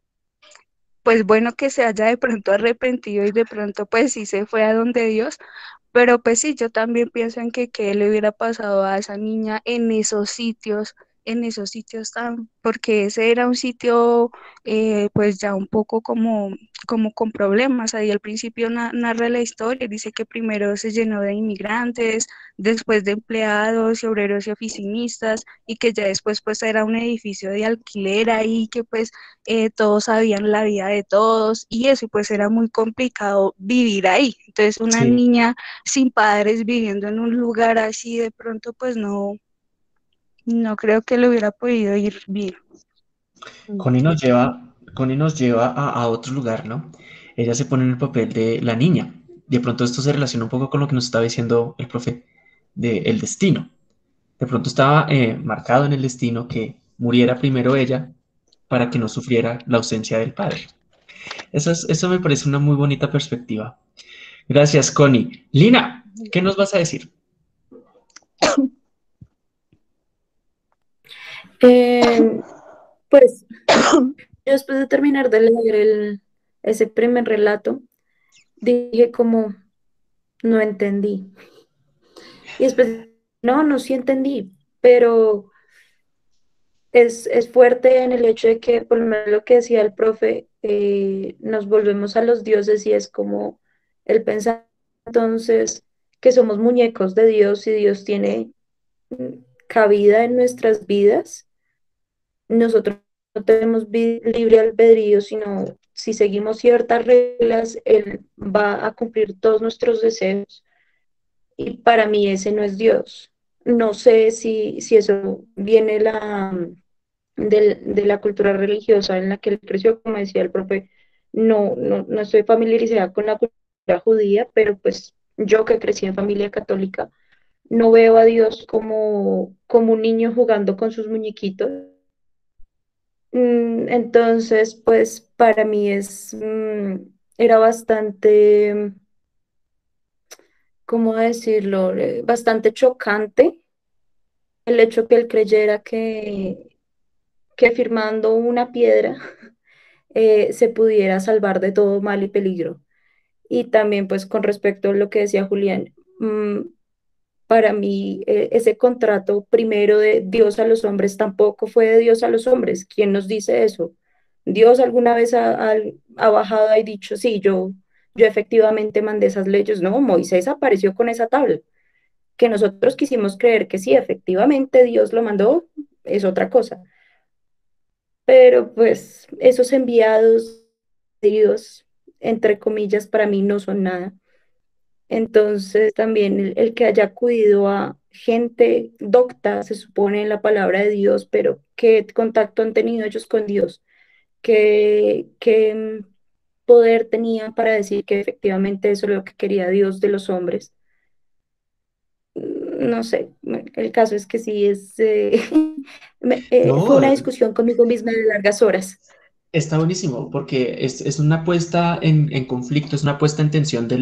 bueno que se haya de pronto arrepentido y de pronto pues sí se fue a donde Dios. Pero pues sí, yo también pienso en que qué le hubiera pasado a esa niña en esos sitios tan, porque ese era un sitio pues ya un poco como con problemas. Ahí al principio narra la historia, dice que primero se llenó de inmigrantes, después de empleados y obreros y oficinistas, y que ya después pues era un edificio de alquiler ahí, que pues todos sabían la vida de todos y eso, y pues era muy complicado vivir ahí. Entonces una sí. Niña sin padres viviendo en un lugar así, de pronto pues no creo que le hubiera podido ir bien. Connie nos lleva a otro lugar, ¿no? Ella se pone en el papel de la niña. De pronto esto se relaciona un poco con lo que nos estaba diciendo el profe del destino. De pronto estaba marcado en el destino que muriera primero ella para que no sufriera la ausencia del padre. Eso me parece una muy bonita perspectiva. Gracias, Connie. Lina, ¿qué nos vas a decir? Pues yo después de terminar de leer ese primer relato, dije como, no entendí. Y después, no sí entendí, pero es fuerte en el hecho de que, por lo menos lo que decía el profe, nos volvemos a los dioses, y es como el pensar entonces que somos muñecos de Dios y Dios tiene cabida en nuestras vidas. Nosotros no tenemos libre albedrío, sino si seguimos ciertas reglas, él va a cumplir todos nuestros deseos, y para mí ese no es Dios. No sé si eso viene de la cultura religiosa en la que él creció, como decía el profe, no estoy familiarizada con la cultura judía, pero pues yo que crecí en familia católica, no veo a Dios como un niño jugando con sus muñequitos. Entonces, pues para mí era bastante, ¿cómo decirlo?, bastante chocante el hecho que él creyera que firmando una piedra se pudiera salvar de todo mal y peligro. Y también pues con respecto a lo que decía Julián, para mí, ese contrato primero de Dios a los hombres tampoco fue de Dios a los hombres. ¿Quién nos dice eso? ¿Dios alguna vez ha bajado y dicho, sí, yo efectivamente mandé esas leyes? No, Moisés apareció con esa tabla. Que nosotros quisimos creer que sí, efectivamente Dios lo mandó, es otra cosa. Pero pues esos enviados de Dios entre comillas, para mí no son nada. Entonces también el que haya acudido a gente docta, se supone en la palabra de Dios, pero qué contacto han tenido ellos con Dios, qué poder tenían para decir que efectivamente eso es lo que quería Dios de los hombres. No sé, el caso es que sí es fue una discusión conmigo misma de largas horas. Está buenísimo, porque es una puesta en conflicto, es una puesta en tensión de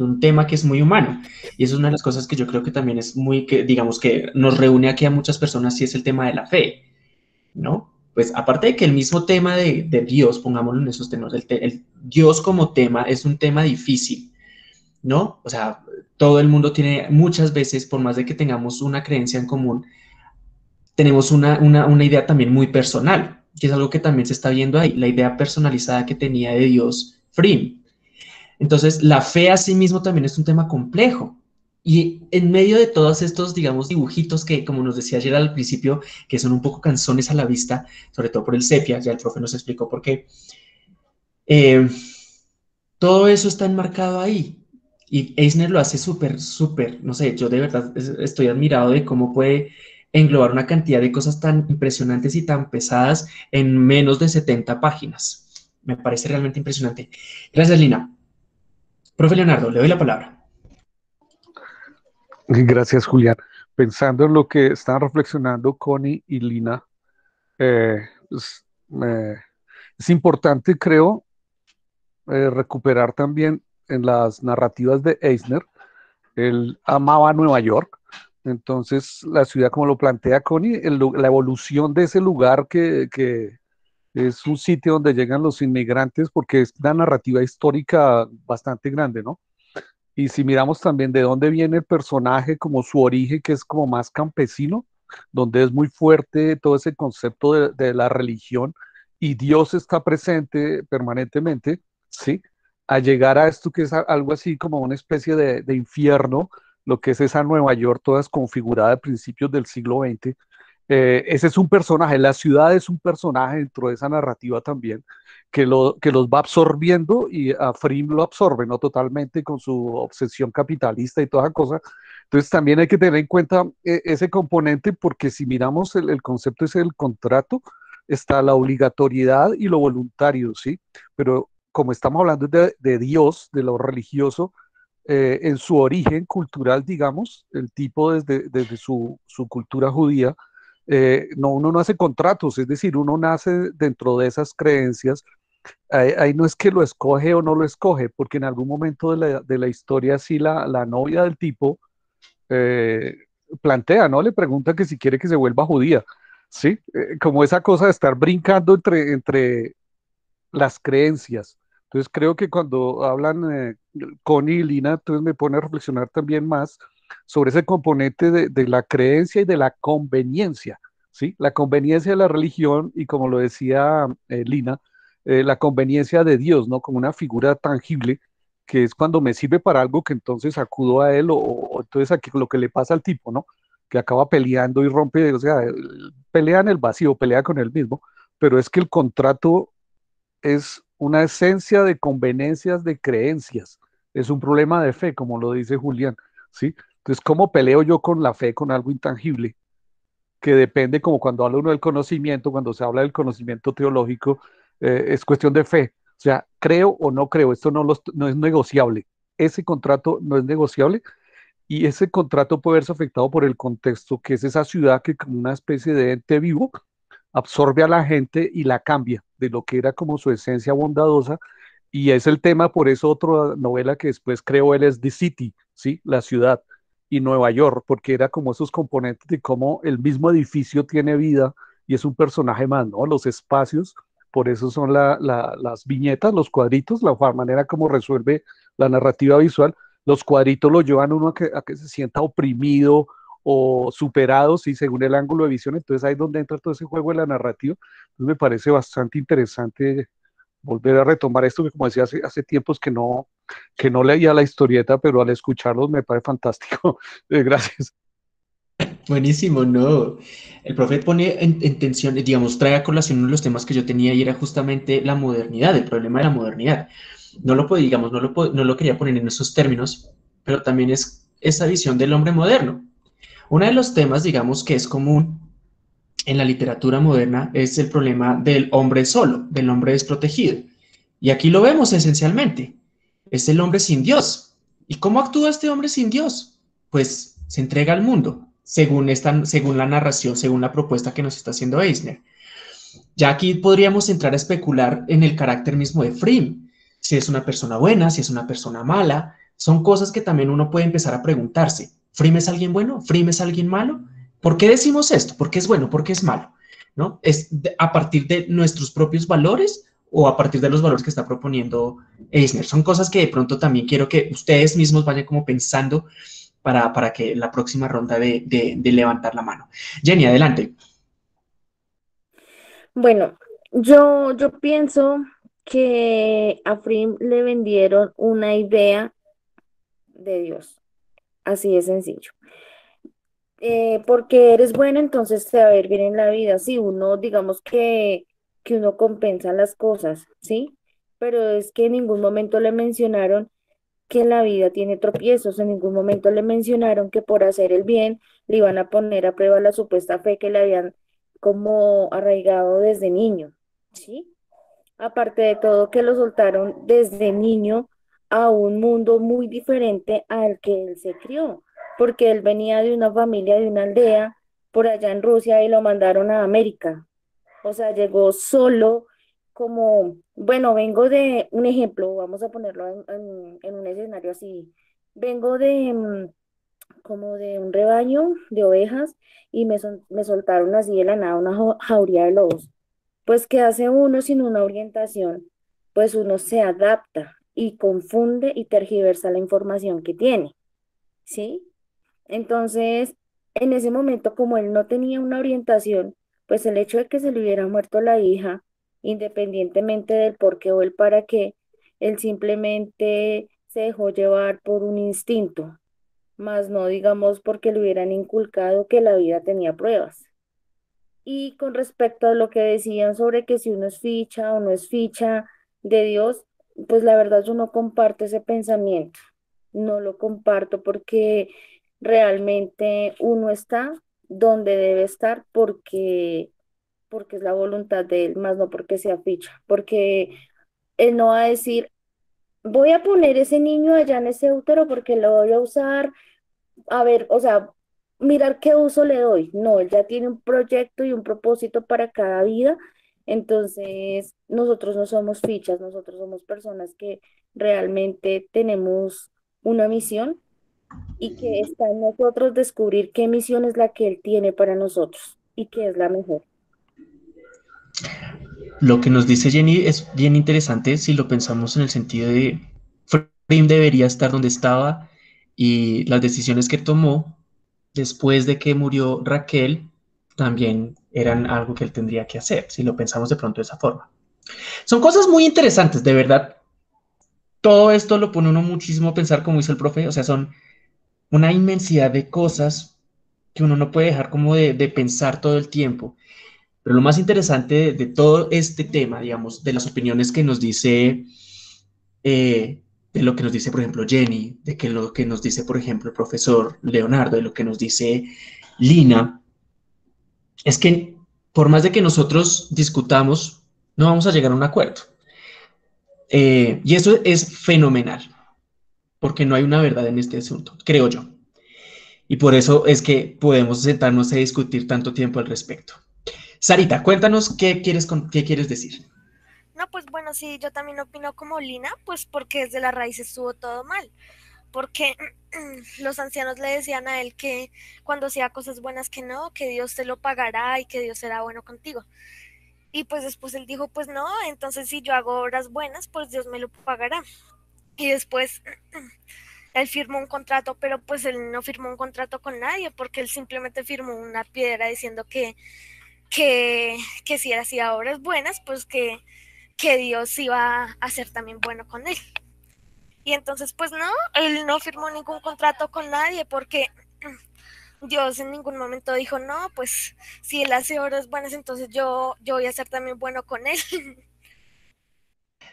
un tema que es muy humano, y es una de las cosas que yo creo que también es muy, que digamos que nos reúne aquí a muchas personas, y es el tema de la fe, ¿no? Pues aparte de que el mismo tema de Dios, pongámoslo en esos temas, el Dios como tema es un tema difícil, ¿no? O sea, todo el mundo tiene muchas veces, por más de que tengamos una creencia en común, tenemos una idea también muy personal, que es algo que también se está viendo ahí, la idea personalizada que tenía de Dios Grimm. Entonces, la fe a sí mismo también es un tema complejo. Y en medio de todos estos, digamos, dibujitos que, como nos decía ayer al principio, que son un poco canzones a la vista, sobre todo por el sepia, ya el profe nos explicó por qué, todo eso está enmarcado ahí. Y Eisner lo hace súper, súper, no sé, yo de verdad estoy admirado de cómo puede englobar una cantidad de cosas tan impresionantes y tan pesadas en menos de 70 páginas. Me parece realmente impresionante. Gracias, Lina. Profe Leonardo, le doy la palabra. Gracias, Julián. Pensando en lo que están reflexionando Connie y Lina, es importante, creo, recuperar también en las narrativas de Eisner. Él amaba Nueva York. Entonces, la ciudad, como lo plantea Connie, la evolución de ese lugar que es un sitio donde llegan los inmigrantes, porque es una narrativa histórica bastante grande, ¿no? Y si miramos también de dónde viene el personaje, como su origen, que es como más campesino, donde es muy fuerte todo ese concepto de la religión, y Dios está presente permanentemente, ¿sí? A llegar a esto que es algo así como una especie de infierno, lo que es esa Nueva York, toda configurada a principios del siglo XX. Ese es un personaje, la ciudad es un personaje dentro de esa narrativa también, que los va absorbiendo, y a Grimm lo absorbe, ¿no? Totalmente, con su obsesión capitalista y toda esa cosa. Entonces también hay que tener en cuenta ese componente, porque si miramos el concepto es el contrato, está la obligatoriedad y lo voluntario, ¿sí? Pero como estamos hablando de Dios, de lo religioso, en su origen cultural, digamos, el tipo desde su cultura judía, uno no hace contratos, es decir, uno nace dentro de esas creencias. Ahí no es que lo escoge o no lo escoge, porque en algún momento de la historia sí la novia del tipo plantea, ¿no? Le pregunta que si quiere que se vuelva judía, ¿sí? Como esa cosa de estar brincando entre las creencias. Entonces creo que cuando hablan Connie y Lina, entonces me pone a reflexionar también más sobre ese componente de la creencia y de la conveniencia, ¿sí? La conveniencia de la religión y, como lo decía Lina, la conveniencia de Dios, ¿no? Como una figura tangible, que es cuando me sirve para algo que entonces acudo a él, o entonces aquí lo que le pasa al tipo, ¿no? Que acaba peleando y rompe, o sea, pelea en el vacío, pelea con él mismo, pero es que el contrato es una esencia de conveniencias, de creencias. Es un problema de fe, como lo dice Julián, ¿sí? Entonces, ¿cómo peleo yo con la fe, con algo intangible? Que depende, como cuando habla uno del conocimiento, cuando se habla del conocimiento teológico, es cuestión de fe. O sea, creo o no creo, esto no es negociable. Ese contrato no es negociable, y ese contrato puede verse afectado por el contexto, que es esa ciudad que, como una especie de ente vivo, absorbe a la gente y la cambia de lo que era como su esencia bondadosa, y es el tema, por eso otra novela que después creó él es The City, ¿sí? La ciudad, y Nueva York, porque era como esos componentes de cómo el mismo edificio tiene vida y es un personaje más, ¿no? Los espacios, por eso son las viñetas, los cuadritos, la manera como resuelve la narrativa visual, los cuadritos lo llevan uno a que se sienta oprimido, o superados, y según el ángulo de visión, entonces ahí es donde entra todo ese juego de la narrativa. Entonces me parece bastante interesante volver a retomar esto, que, como decía, hace tiempos que no leía la historieta, pero al escucharlos me parece fantástico. Gracias. Buenísimo, ¿no? El profe pone en tensión, digamos, trae a colación uno de los temas que yo tenía, y era justamente la modernidad, el problema de la modernidad. no lo quería poner en esos términos, pero también es esa visión del hombre moderno. Uno de los temas, digamos, que es común en la literatura moderna es el problema del hombre solo, del hombre desprotegido. Y aquí lo vemos esencialmente. Es el hombre sin Dios. ¿Y cómo actúa este hombre sin Dios? Pues se entrega al mundo, según la narración, según la propuesta que nos está haciendo Eisner. Ya aquí podríamos entrar a especular en el carácter mismo de Frim. Si es una persona buena, si es una persona mala. Son cosas que también uno puede empezar a preguntarse. ¿Frim es alguien bueno? ¿Frim es alguien malo? ¿Por qué decimos esto? ¿Por qué es bueno? ¿Por qué es malo? ¿No? ¿Es a partir de nuestros propios valores o a partir de los valores que está proponiendo Eisner? Son cosas que de pronto también quiero que ustedes mismos vayan como pensando para que la próxima ronda de levantar la mano. Jenny, adelante. Bueno, yo pienso que a Frim le vendieron una idea de Dios. Así de sencillo. Porque eres bueno, entonces te va a ir bien en la vida. Sí, uno, digamos que uno compensa las cosas, ¿sí? Pero es que en ningún momento le mencionaron que la vida tiene tropiezos, en ningún momento le mencionaron que por hacer el bien le iban a poner a prueba la supuesta fe que le habían como arraigado desde niño, ¿sí? Aparte de todo que lo soltaron desde niño a un mundo muy diferente al que él se crió, porque él venía de una familia, de una aldea, por allá en Rusia, y lo mandaron a América. O sea, llegó solo como, bueno, vengo de, un ejemplo, vamos a ponerlo en un escenario así, vengo de, como de un rebaño de ovejas, y me soltaron así de la nada una jauría de lobos. Pues, ¿qué hace uno sin una orientación? Pues uno se adapta y confunde y tergiversa la información que tiene, ¿sí? Entonces, en ese momento, como él no tenía una orientación, pues el hecho de que se le hubiera muerto la hija, independientemente del por qué o el para qué, él simplemente se dejó llevar por un instinto, más no, digamos, porque le hubieran inculcado que la vida tenía pruebas. Y con respecto a lo que decían sobre que si uno es ficha o no es ficha de Dios, pues la verdad yo no comparto ese pensamiento, no lo comparto porque realmente uno está donde debe estar porque es la voluntad de él, más no porque sea ficha, porque él no va a decir, voy a poner ese niño allá en ese útero porque lo voy a usar, a ver, o sea, mirar qué uso le doy. No, él ya tiene un proyecto y un propósito para cada vida, entonces nosotros no somos fichas, nosotros somos personas que realmente tenemos una misión y que está en nosotros descubrir qué misión es la que él tiene para nosotros y que es la mejor. Lo que nos dice Jenny es bien interesante si lo pensamos en el sentido de Frim debería estar donde estaba y las decisiones que tomó después de que murió Raquel también eran algo que él tendría que hacer, si lo pensamos de pronto de esa forma. Son cosas muy interesantes, de verdad. Todo esto lo pone uno muchísimo a pensar, como dice el profe, o sea, son una inmensidad de cosas que uno no puede dejar como de pensar todo el tiempo. Pero lo más interesante de todo este tema, digamos, de las opiniones que nos dice, de lo que nos dice, por ejemplo, Jenny, de que lo que nos dice, por ejemplo, el profesor Leonardo, de lo que nos dice Lina, es que por más de que nosotros discutamos, no vamos a llegar a un acuerdo. Y eso es fenomenal, porque no hay una verdad en este asunto, creo yo. Y por eso es que podemos sentarnos a discutir tanto tiempo al respecto. Sarita, cuéntanos qué quieres decir. No, pues bueno, sí, yo también opino como Lina, pues porque desde la raíz estuvo todo mal, porque los ancianos le decían a él que cuando hacía cosas buenas que no, que Dios te lo pagará y que Dios será bueno contigo. Y pues después él dijo, pues no, entonces si yo hago obras buenas, pues Dios me lo pagará. Y después él firmó un contrato, pero pues él no firmó un contrato con nadie, porque él simplemente firmó una piedra diciendo que si él hacía obras buenas, pues que Dios iba a ser también bueno con él. Y entonces pues no, él no firmó ningún contrato con nadie, porque Dios en ningún momento dijo, no, pues si él hace obras buenas, entonces yo voy a ser también bueno con él.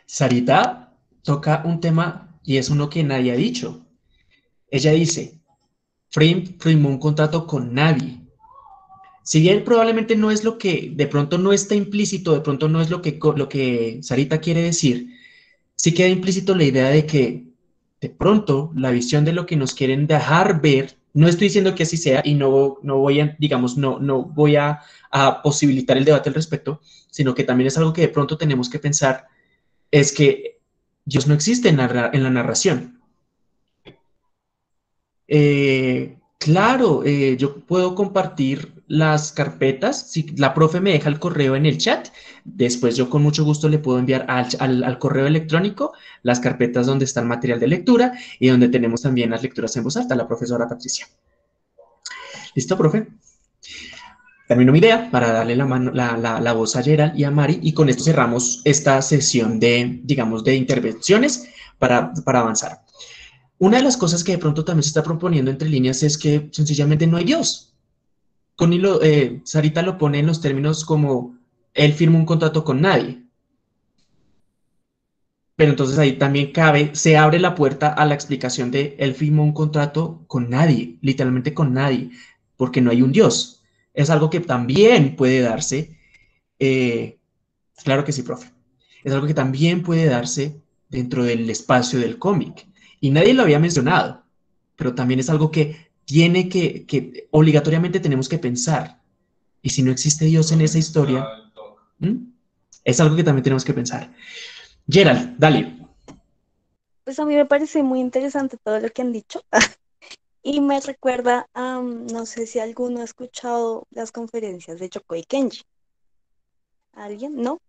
Sarita, toca un tema, y es uno que nadie ha dicho. Ella dice, Frim firmó un contrato con nadie. Si bien probablemente no es lo que, de pronto no está implícito, de pronto no es lo que Sarita quiere decir, sí queda implícito la idea de que, de pronto, la visión de lo que nos quieren dejar ver, no estoy diciendo que así sea, y no voy a, digamos, no voy a posibilitar el debate al respecto, sino que también es algo que de pronto tenemos que pensar, es que Dios no existe en la narración. Claro, yo puedo compartir las carpetas, si la profe me deja el correo en el chat, después yo con mucho gusto le puedo enviar al correo electrónico las carpetas donde está el material de lectura y donde tenemos también las lecturas en voz alta, la profesora Patricia. ¿Listo, profe? Termino mi idea para darle la voz a Gerald y a Mari, y con esto cerramos esta sesión de, digamos, de intervenciones para avanzar. Una de las cosas que de pronto también se está proponiendo entre líneas es que sencillamente no hay Dios. Sarita lo pone en los términos como, él firmó un contrato con nadie. Pero entonces ahí también cabe, se abre la puerta a la explicación de, él firmó un contrato con nadie, literalmente con nadie, porque no hay un Dios. Es algo que también puede darse, claro que sí, profe, es algo que también puede darse dentro del espacio del cómic. Y nadie lo había mencionado, pero también es algo que tiene que obligatoriamente tenemos que pensar. Y si no existe Dios en esa historia, es algo que también tenemos que pensar. Gerald, dale. Pues a mí me parece muy interesante todo lo que han dicho. Y me recuerda, no sé si alguno ha escuchado las conferencias de Yoko y Kenji. ¿Alguien? ¿No?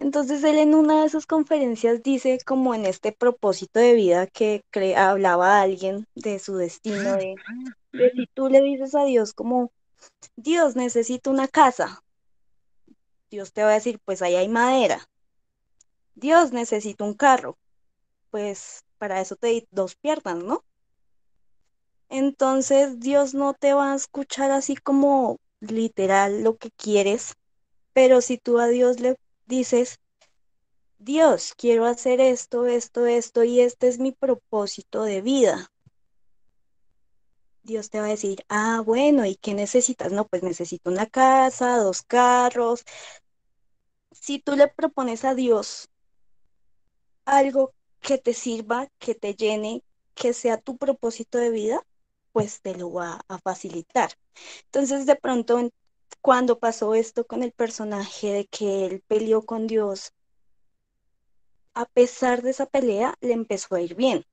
Entonces él en una de sus conferencias dice, como en este propósito de vida que hablaba alguien de su destino, de si tú le dices a Dios como, Dios, necesito una casa, Dios te va a decir, pues ahí hay madera. Dios, necesito un carro, pues para eso te di dos piernas, ¿no? Entonces Dios no te va a escuchar así como literal lo que quieres, pero si tú a Dios le dices, Dios, quiero hacer esto, esto, esto, y este es mi propósito de vida. Dios te va a decir, ah, bueno, ¿y qué necesitas? No, pues necesito una casa, dos carros. Si tú le propones a Dios algo que te sirva, que te llene, que sea tu propósito de vida, pues te lo va a facilitar. Entonces, de pronto, cuando pasó esto con el personaje de que él peleó con Dios, a pesar de esa pelea, le empezó a ir bien,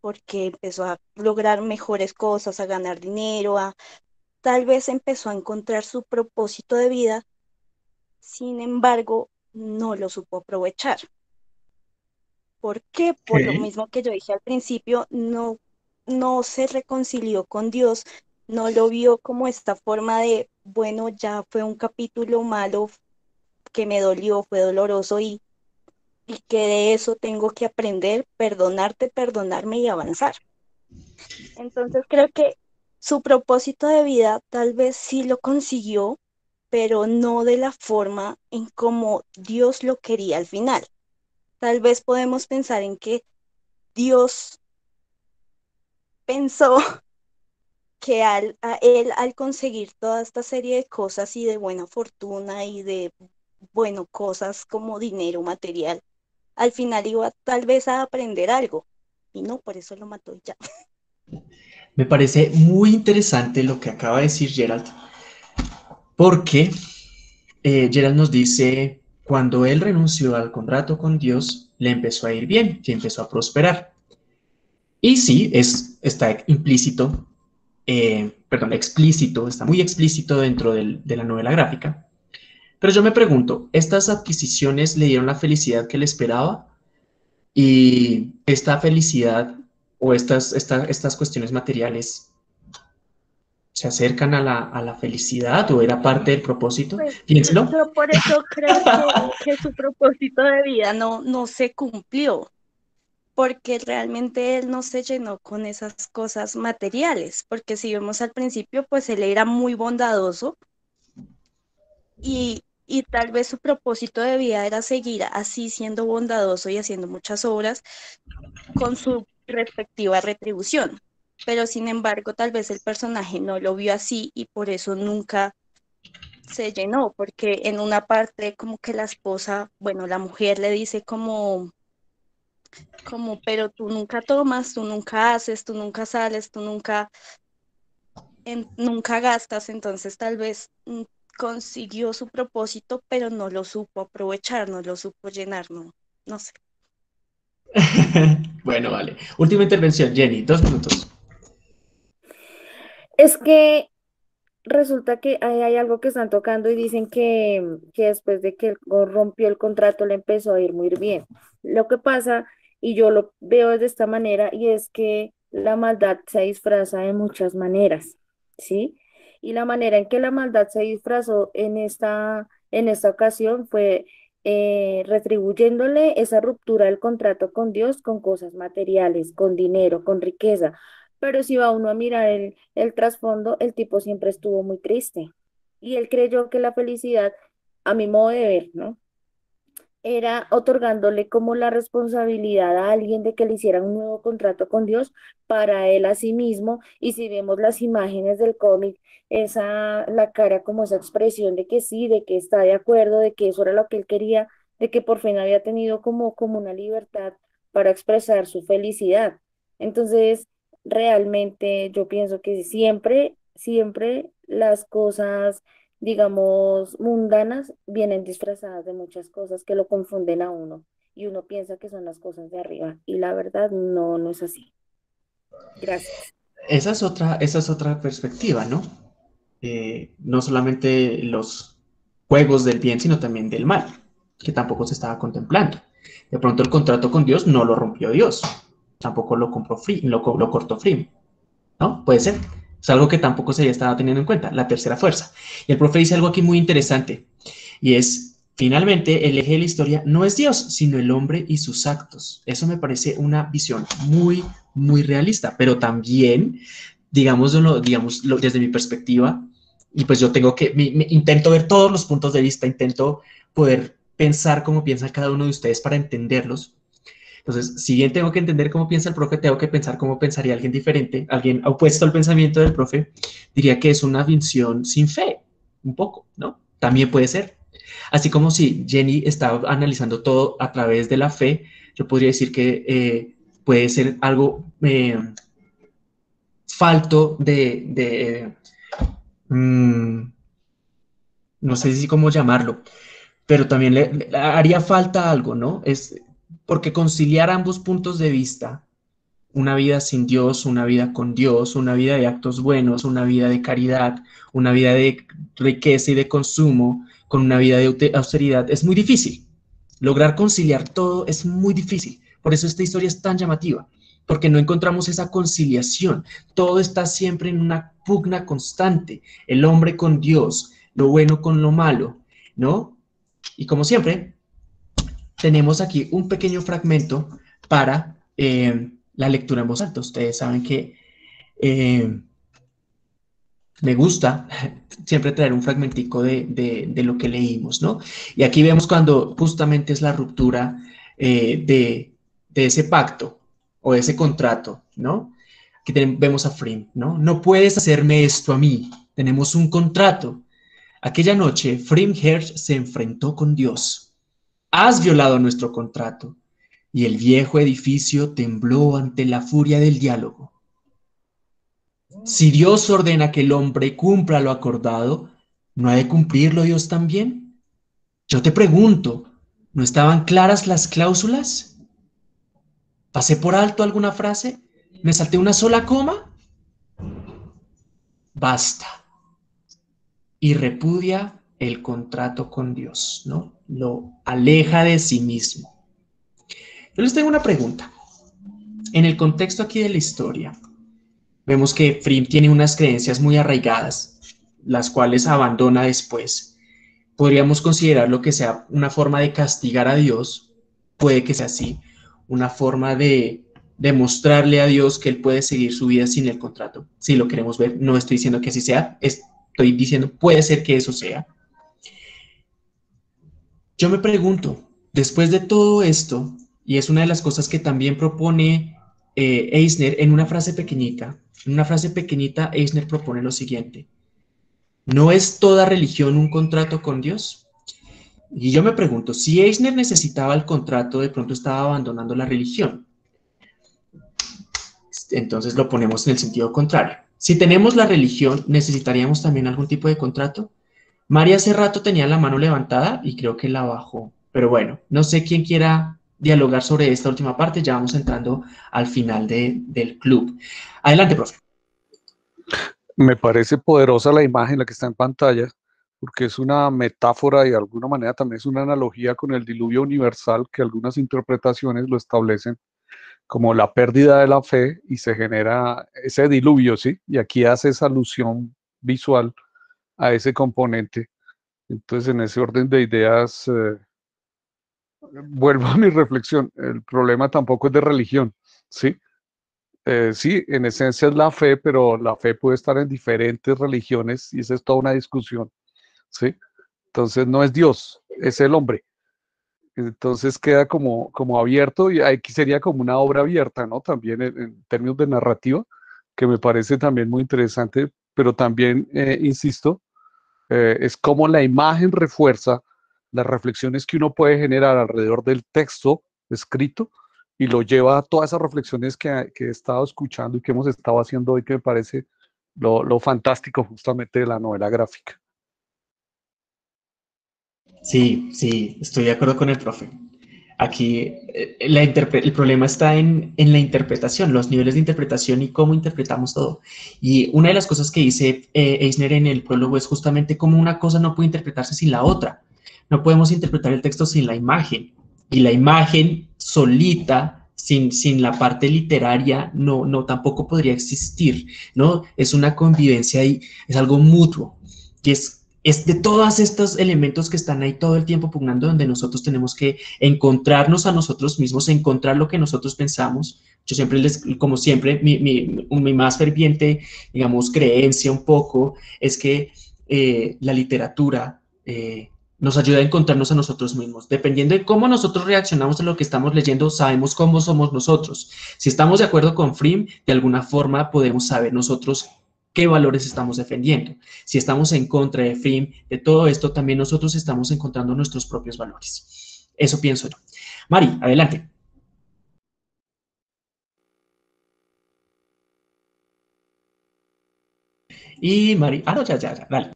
porque empezó a lograr mejores cosas, a ganar dinero, tal vez empezó a encontrar su propósito de vida, sin embargo, no lo supo aprovechar. ¿Por qué? Por lo mismo que yo dije al principio, no se reconcilió con Dios, no lo vio como esta forma de, bueno, ya fue un capítulo malo que me dolió, fue doloroso y que de eso tengo que aprender, perdonarte, perdonarme y avanzar. Entonces creo que su propósito de vida tal vez sí lo consiguió, pero no de la forma en como Dios lo quería al final. Tal vez podemos pensar en que Dios pensó que a él al conseguir toda esta serie de cosas y de buena fortuna y de, bueno, cosas como dinero material, al final iba tal vez a aprender algo, y no, por eso lo mató y ya. Me parece muy interesante lo que acaba de decir Gerald, porque Gerald nos dice, cuando él renunció al contrato con Dios, le empezó a ir bien, que empezó a prosperar. Y sí, está implícito, perdón, explícito, está muy explícito dentro de la novela gráfica. Pero yo me pregunto, ¿estas adquisiciones le dieron la felicidad que le esperaba? Y esta felicidad o estas cuestiones materiales, ¿se acercan a la felicidad o era parte del propósito? Pues, piénselo. Yo por eso creo que su propósito de vida no se cumplió, porque realmente él no se llenó con esas cosas materiales, porque si vemos al principio, pues él era muy bondadoso y y tal vez su propósito de vida era seguir así siendo bondadoso y haciendo muchas obras con su respectiva retribución. Pero sin embargo, tal vez el personaje no lo vio así y por eso nunca se llenó, porque en una parte como que la esposa, bueno, la mujer le dice como pero tú nunca tomas, tú nunca haces, tú nunca sales, tú nunca gastas, entonces tal vez consiguió su propósito, pero no lo supo aprovechar, no lo supo llenar, no sé. Bueno, vale. Última intervención, Jenny, 2 minutos. Es que resulta que hay algo que están tocando y dicen que después de que rompió el contrato le empezó a ir muy bien. Lo que pasa, y yo lo veo de esta manera, y es que la maldad se disfraza de muchas maneras, ¿sí? Y la manera en que la maldad se disfrazó en esta ocasión fue retribuyéndole esa ruptura del contrato con Dios con cosas materiales, con dinero, con riqueza. Pero si va uno a mirar el trasfondo, el tipo siempre estuvo muy triste. Y él creyó que la felicidad, a mi modo de ver, ¿no?, era otorgándole como la responsabilidad a alguien de que le hiciera un nuevo contrato con Dios para él a sí mismo. Y si vemos las imágenes del cómic, la cara como esa expresión de que sí, de que está de acuerdo, de que eso era lo que él quería, de que por fin había tenido como una libertad para expresar su felicidad. Entonces, realmente yo pienso que siempre las cosas, digamos, mundanas vienen disfrazadas de muchas cosas que lo confunden a uno y uno piensa que son las cosas de arriba y la verdad no es así. Gracias. Esa es otra perspectiva, ¿no? No solamente los juegos del bien, sino también del mal, que tampoco se estaba contemplando. De pronto el contrato con Dios no lo rompió Dios, tampoco lo cortó Frim, ¿no? Puede ser. Es algo que tampoco se estaba teniendo en cuenta, la tercera fuerza. Y el profe dice algo aquí muy interesante, y es, finalmente, el eje de la historia no es Dios, sino el hombre y sus actos. Eso me parece una visión muy, muy realista, pero también, digamos, desde mi perspectiva, y pues yo tengo que, intento ver todos los puntos de vista, intento poder pensar cómo piensa cada uno de ustedes para entenderlos. Entonces, si bien tengo que entender cómo piensa el profe, tengo que pensar cómo pensaría alguien diferente, alguien opuesto al pensamiento del profe, diría que es una visión sin fe, un poco, ¿no? También puede ser. Así como si Jenny está analizando todo a través de la fe, yo podría decir que puede ser algo falto de no sé si cómo llamarlo, pero también le haría falta algo, ¿no? Porque conciliar ambos puntos de vista, una vida sin Dios, una vida con Dios, una vida de actos buenos, una vida de caridad, una vida de riqueza y de consumo, con una vida de austeridad, es muy difícil. Lograr conciliar todo es muy difícil. Por eso esta historia es tan llamativa, porque no encontramos esa conciliación. Todo está siempre en una pugna constante. El hombre con Dios, lo bueno con lo malo, ¿no? Y como siempre, tenemos aquí un pequeño fragmento para la lectura en voz alta. Ustedes saben que me gusta siempre traer un fragmentico de lo que leímos, ¿no? Y aquí vemos cuando justamente es la ruptura de ese pacto o de ese contrato, ¿no? Aquí vemos a Frim, ¿no? No puedes hacerme esto a mí, tenemos un contrato. Aquella noche, Frim Hersh se enfrentó con Dios. Has violado nuestro contrato, y el viejo edificio tembló ante la furia del diálogo. Si Dios ordena que el hombre cumpla lo acordado, ¿no ha de cumplirlo Dios también? Yo te pregunto, ¿no estaban claras las cláusulas? ¿Pasé por alto alguna frase? ¿Me salté una sola coma? Basta. Y repudia el contrato con Dios, ¿no? Lo aleja de sí mismo. Yo les tengo una pregunta. En el contexto aquí de la historia, vemos que Frim tiene unas creencias muy arraigadas, las cuales abandona después. Podríamos considerar lo que sea una forma de castigar a Dios, puede que sea así, una forma de demostrarle a Dios que él puede seguir su vida sin el contrato. Si lo queremos ver, no estoy diciendo que así sea, estoy diciendo puede ser que eso sea. Yo me pregunto, después de todo esto, y es una de las cosas que también propone Eisner en una frase pequeñita, Eisner propone lo siguiente: ¿no es toda religión un contrato con Dios? Y yo me pregunto, si Eisner necesitaba el contrato, de pronto estaba abandonando la religión. Entonces lo ponemos en el sentido contrario. Si tenemos la religión, ¿necesitaríamos también algún tipo de contrato? María hace rato tenía la mano levantada y creo que la bajó. Pero bueno, no sé quién quiera dialogar sobre esta última parte. Ya vamos entrando al final del club. Adelante, profe. Me parece poderosa la imagen, la que está en pantalla, porque es una metáfora y de alguna manera también es una analogía con el diluvio universal, que algunas interpretaciones lo establecen como la pérdida de la fe y se genera ese diluvio, ¿sí? Y aquí hace esa alusión visual a ese componente. Entonces, en ese orden de ideas, vuelvo a mi reflexión, el problema tampoco es de religión, ¿sí? Sí, en esencia es la fe, pero la fe puede estar en diferentes religiones y esa es toda una discusión, ¿sí? Entonces no es Dios, es el hombre. Entonces queda como abierto, y aquí sería como una obra abierta, ¿no? También en términos de narrativa, que me parece también muy interesante, pero también, insisto, es como la imagen refuerza las reflexiones que uno puede generar alrededor del texto escrito y lo lleva a todas esas reflexiones que he estado escuchando y que hemos estado haciendo hoy, que me parece lo fantástico justamente de la novela gráfica. Sí, estoy de acuerdo con el profe. Aquí el problema está en la interpretación, los niveles de interpretación y cómo interpretamos todo. Y una de las cosas que dice Eisner en el prólogo es justamente cómo una cosa no puede interpretarse sin la otra. No podemos interpretar el texto sin la imagen. Y la imagen solita, sin la parte literaria, no tampoco podría existir, ¿no? Es una convivencia y es algo mutuo, que es de todos estos elementos que están ahí todo el tiempo pugnando, donde nosotros tenemos que encontrarnos a nosotros mismos, encontrar lo que nosotros pensamos. Yo siempre, como siempre, mi más ferviente, digamos, creencia un poco, es que la literatura nos ayuda a encontrarnos a nosotros mismos. Dependiendo de cómo nosotros reaccionamos a lo que estamos leyendo, sabemos cómo somos nosotros. Si estamos de acuerdo con Frim, de alguna forma podemos saber nosotros qué valores estamos defendiendo. Si estamos en contra de Frim, de todo esto, también nosotros estamos encontrando nuestros propios valores. Eso pienso yo. Mari, adelante. Y Mari, no, ya, dale.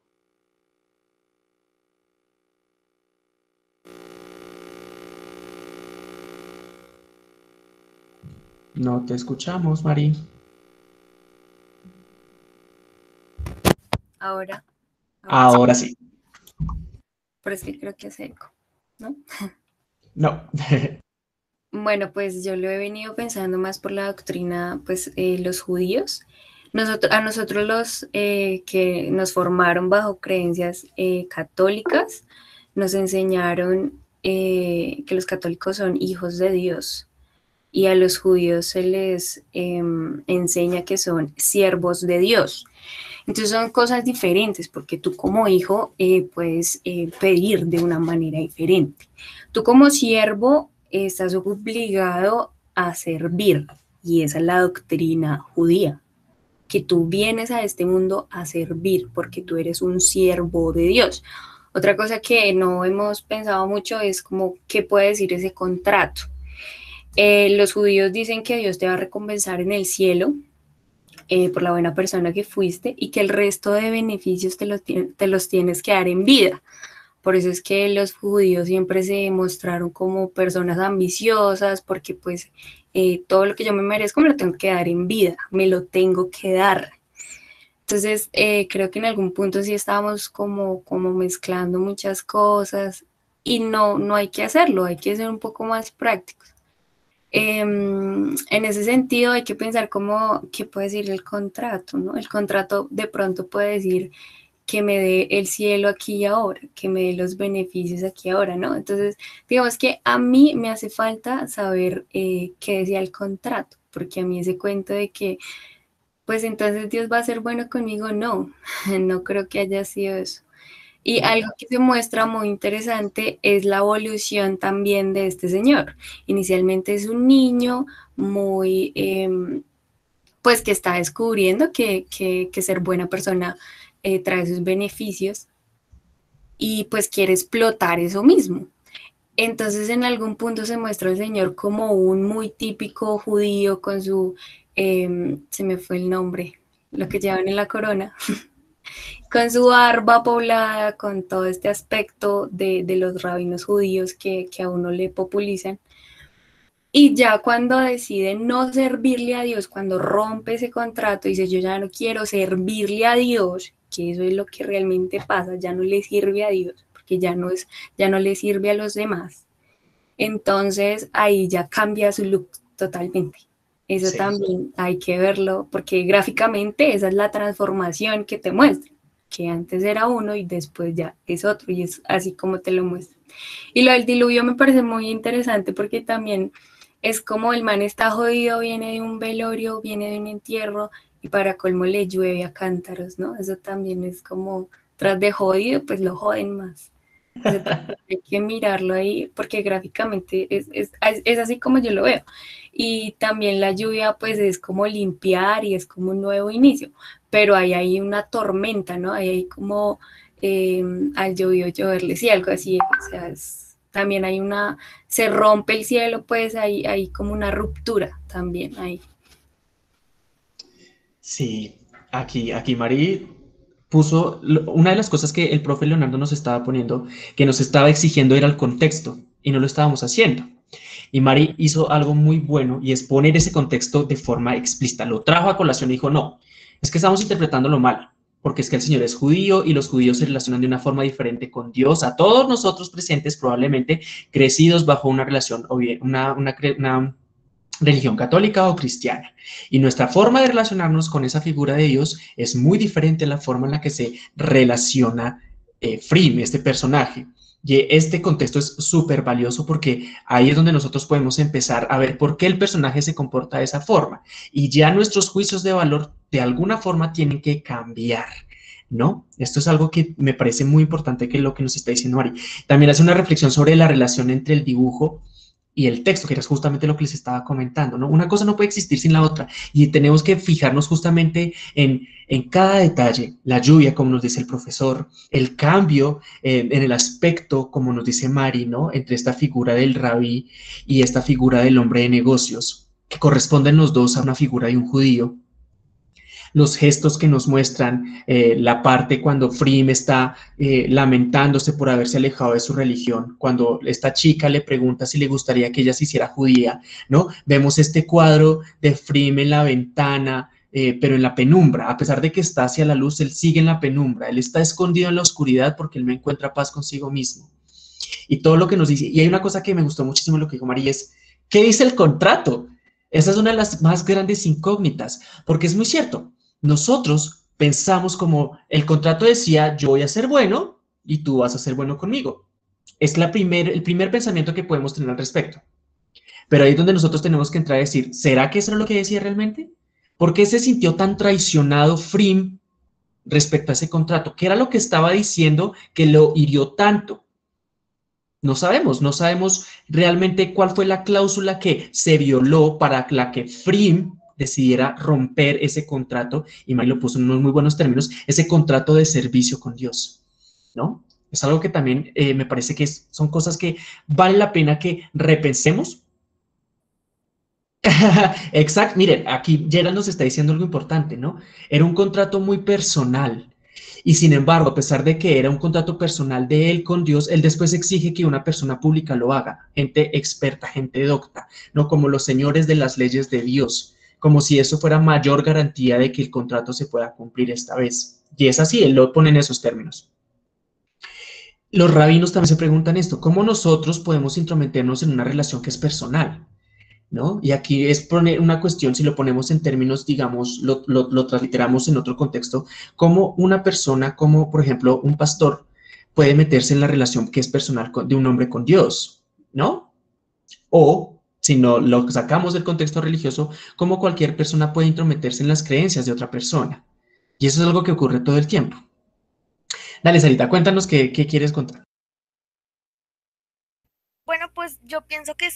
No te escuchamos, Mari. Ahora sí. Pero es que creo que es eco, ¿no? No. Bueno, pues yo lo he venido pensando más por la doctrina, pues los judíos. A nosotros los que nos formaron bajo creencias católicas, nos enseñaron que los católicos son hijos de Dios. Y a los judíos se les enseña que son siervos de Dios. Entonces son cosas diferentes, porque tú como hijo puedes pedir de una manera diferente. Tú como siervo estás obligado a servir, y esa es la doctrina judía, que tú vienes a este mundo a servir porque tú eres un siervo de Dios. Otra cosa que no hemos pensado mucho es como qué puede decir ese contrato. Los judíos dicen que Dios te va a recompensar en el cielo por la buena persona que fuiste, y que el resto de beneficios te los tienes que dar en vida. Por eso es que los judíos siempre se mostraron como personas ambiciosas, porque pues todo lo que yo me merezco me lo tengo que dar en vida, me lo tengo que dar. Entonces creo que en algún punto sí estábamos como mezclando muchas cosas, y no hay que hacerlo, hay que ser un poco más prácticos. En ese sentido hay que pensar como qué puede decir el contrato, ¿no? El contrato de pronto puede decir que me dé el cielo aquí y ahora, que me dé los beneficios aquí y ahora, ¿no? Entonces, digamos que a mí me hace falta saber qué decía el contrato, porque a mí ese cuento de que, pues entonces Dios va a ser bueno conmigo, no creo que haya sido eso. Y algo que se muestra muy interesante es la evolución también de este señor. Inicialmente es un niño muy, pues que está descubriendo que ser buena persona trae sus beneficios y pues quiere explotar eso mismo. Entonces en algún punto se muestra el señor como un muy típico judío con su, se me fue el nombre, lo que llevan en la corona, con su barba poblada, con todo este aspecto de los rabinos judíos que a uno le popularizan. Y ya cuando decide no servirle a Dios, cuando rompe ese contrato y dice yo ya no quiero servirle a Dios, que eso es lo que realmente pasa, ya no le sirve a Dios, porque ya no le sirve a los demás. Entonces ahí ya cambia su look totalmente. Eso sí, también hay que verlo, porque gráficamente esa es la transformación que te muestra, que antes era uno y después ya es otro, y es así como te lo muestra. Y lo del diluvio me parece muy interesante porque también es como el man está jodido, viene de un velorio, viene de un entierro, y para colmo le llueve a cántaros, ¿no? Eso también es como, tras de jodido, pues lo joden más. Hay que mirarlo ahí porque gráficamente es así como yo lo veo. Y también la lluvia pues es como limpiar y es como un nuevo inicio, pero ahí hay una tormenta, ¿no? Ahí hay como al llovió lloverles y algo así, o sea, también hay una, se rompe el cielo, pues hay como una ruptura también ahí. Sí, aquí Marí puso, una de las cosas que el profe Leonardo nos estaba poniendo, que nos estaba exigiendo era el contexto, y no lo estábamos haciendo. Y Mari hizo algo muy bueno, y es poner ese contexto de forma explícita. Lo trajo a colación y dijo, no, es que estamos interpretándolo mal, porque es que el Señor es judío, y los judíos se relacionan de una forma diferente con Dios, a todos nosotros presentes, probablemente crecidos bajo una relación, o bien una religión católica o cristiana, y nuestra forma de relacionarnos con esa figura de Dios es muy diferente a la forma en la que se relaciona Frim, este personaje. Y este contexto es súper valioso porque ahí es donde nosotros podemos empezar a ver por qué el personaje se comporta de esa forma, y ya nuestros juicios de valor de alguna forma tienen que cambiar, ¿no? Esto es algo que me parece muy importante, que es lo que nos está diciendo Ari. También hace una reflexión sobre la relación entre el dibujo y el texto, que era justamente lo que les estaba comentando, ¿no? Una cosa no puede existir sin la otra, y tenemos que fijarnos justamente en cada detalle, la lluvia, como nos dice el profesor, el cambio en el aspecto, como nos dice Mari, ¿no? Entre esta figura del rabí y esta figura del hombre de negocios, que corresponden los dos a una figura de un judío. Los gestos que nos muestran, la parte cuando Frim está lamentándose por haberse alejado de su religión, cuando esta chica le pregunta si le gustaría que ella se hiciera judía, ¿no? Vemos este cuadro de Frim en la ventana, pero en la penumbra. A pesar de que está hacia la luz, él sigue en la penumbra, él está escondido en la oscuridad porque él no encuentra paz consigo mismo. Y todo lo que nos dice, y hay una cosa que me gustó muchísimo lo que dijo María, es, ¿qué dice el contrato? Esa es una de las más grandes incógnitas, porque es muy cierto. Nosotros pensamos como el contrato decía, yo voy a ser bueno y tú vas a ser bueno conmigo. Es el primer pensamiento que podemos tener al respecto. Pero ahí es donde nosotros tenemos que entrar a decir, ¿será que eso era lo que decía realmente? ¿Por qué se sintió tan traicionado Frim respecto a ese contrato? ¿Qué era lo que estaba diciendo que lo hirió tanto? No sabemos realmente cuál fue la cláusula que se violó para la que Frim decidiera romper ese contrato, y Mari lo puso en unos muy buenos términos, ese contrato de servicio con Dios, ¿no? Es algo que también me parece que son cosas que vale la pena que repensemos. Exacto, miren, aquí Gerald nos está diciendo algo importante, ¿no? Era un contrato muy personal, y sin embargo, a pesar de que era un contrato personal de él con Dios, él después exige que una persona pública lo haga, gente experta, gente docta, ¿no? Como los señores de las leyes de Dios, como si eso fuera mayor garantía de que el contrato se pueda cumplir esta vez. Y es así, él lo pone en esos términos. Los rabinos también se preguntan esto, ¿cómo nosotros podemos intrometernos en una relación que es personal? ¿No? Y aquí es poner una cuestión, si lo ponemos en términos, digamos, lo transliteramos en otro contexto, ¿cómo una persona, como por ejemplo un pastor, puede meterse en la relación que es personal de un hombre con Dios? ¿No? O, si no lo sacamos del contexto religioso, como cualquier persona puede intrometerse en las creencias de otra persona. Y eso es algo que ocurre todo el tiempo. Dale, Sarita, cuéntanos qué quieres contar. Bueno, pues yo pienso que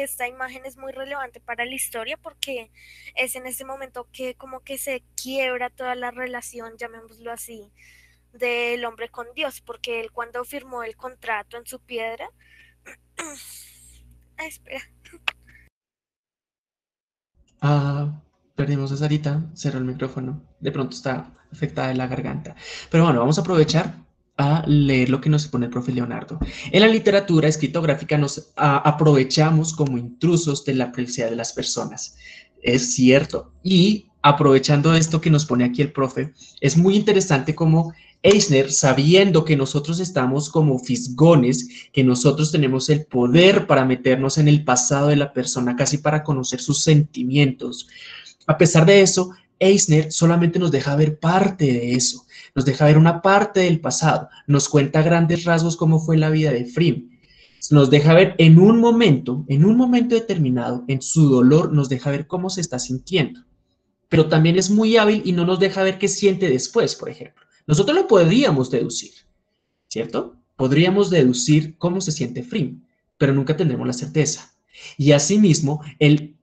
esta imagen es muy relevante para la historia porque es en este momento que como que se quiebra toda la relación, llamémoslo así, del hombre con Dios, porque él cuando firmó el contrato en su piedra... Ay, espera. Ah, perdimos a Sarita, cerró el micrófono. De pronto está afectada de la garganta. Pero bueno, vamos a aprovechar a leer lo que nos pone el profe Leonardo. En la literatura escritográfica nos aprovechamos como intrusos de la privacidad de las personas. Es cierto. Y aprovechando esto que nos pone aquí el profe, es muy interesante cómo Eisner, sabiendo que nosotros estamos como fisgones, que nosotros tenemos el poder para meternos en el pasado de la persona, casi para conocer sus sentimientos. A pesar de eso, Eisner solamente nos deja ver parte de eso, nos deja ver una parte del pasado, nos cuenta a grandes rasgos cómo fue la vida de Efrim, nos deja ver en un momento determinado, en su dolor, nos deja ver cómo se está sintiendo, pero también es muy hábil y no nos deja ver qué siente después, por ejemplo. Nosotros lo podríamos deducir, ¿cierto? Podríamos deducir cómo se siente Efrim, pero nunca tendremos la certeza. Y asimismo, él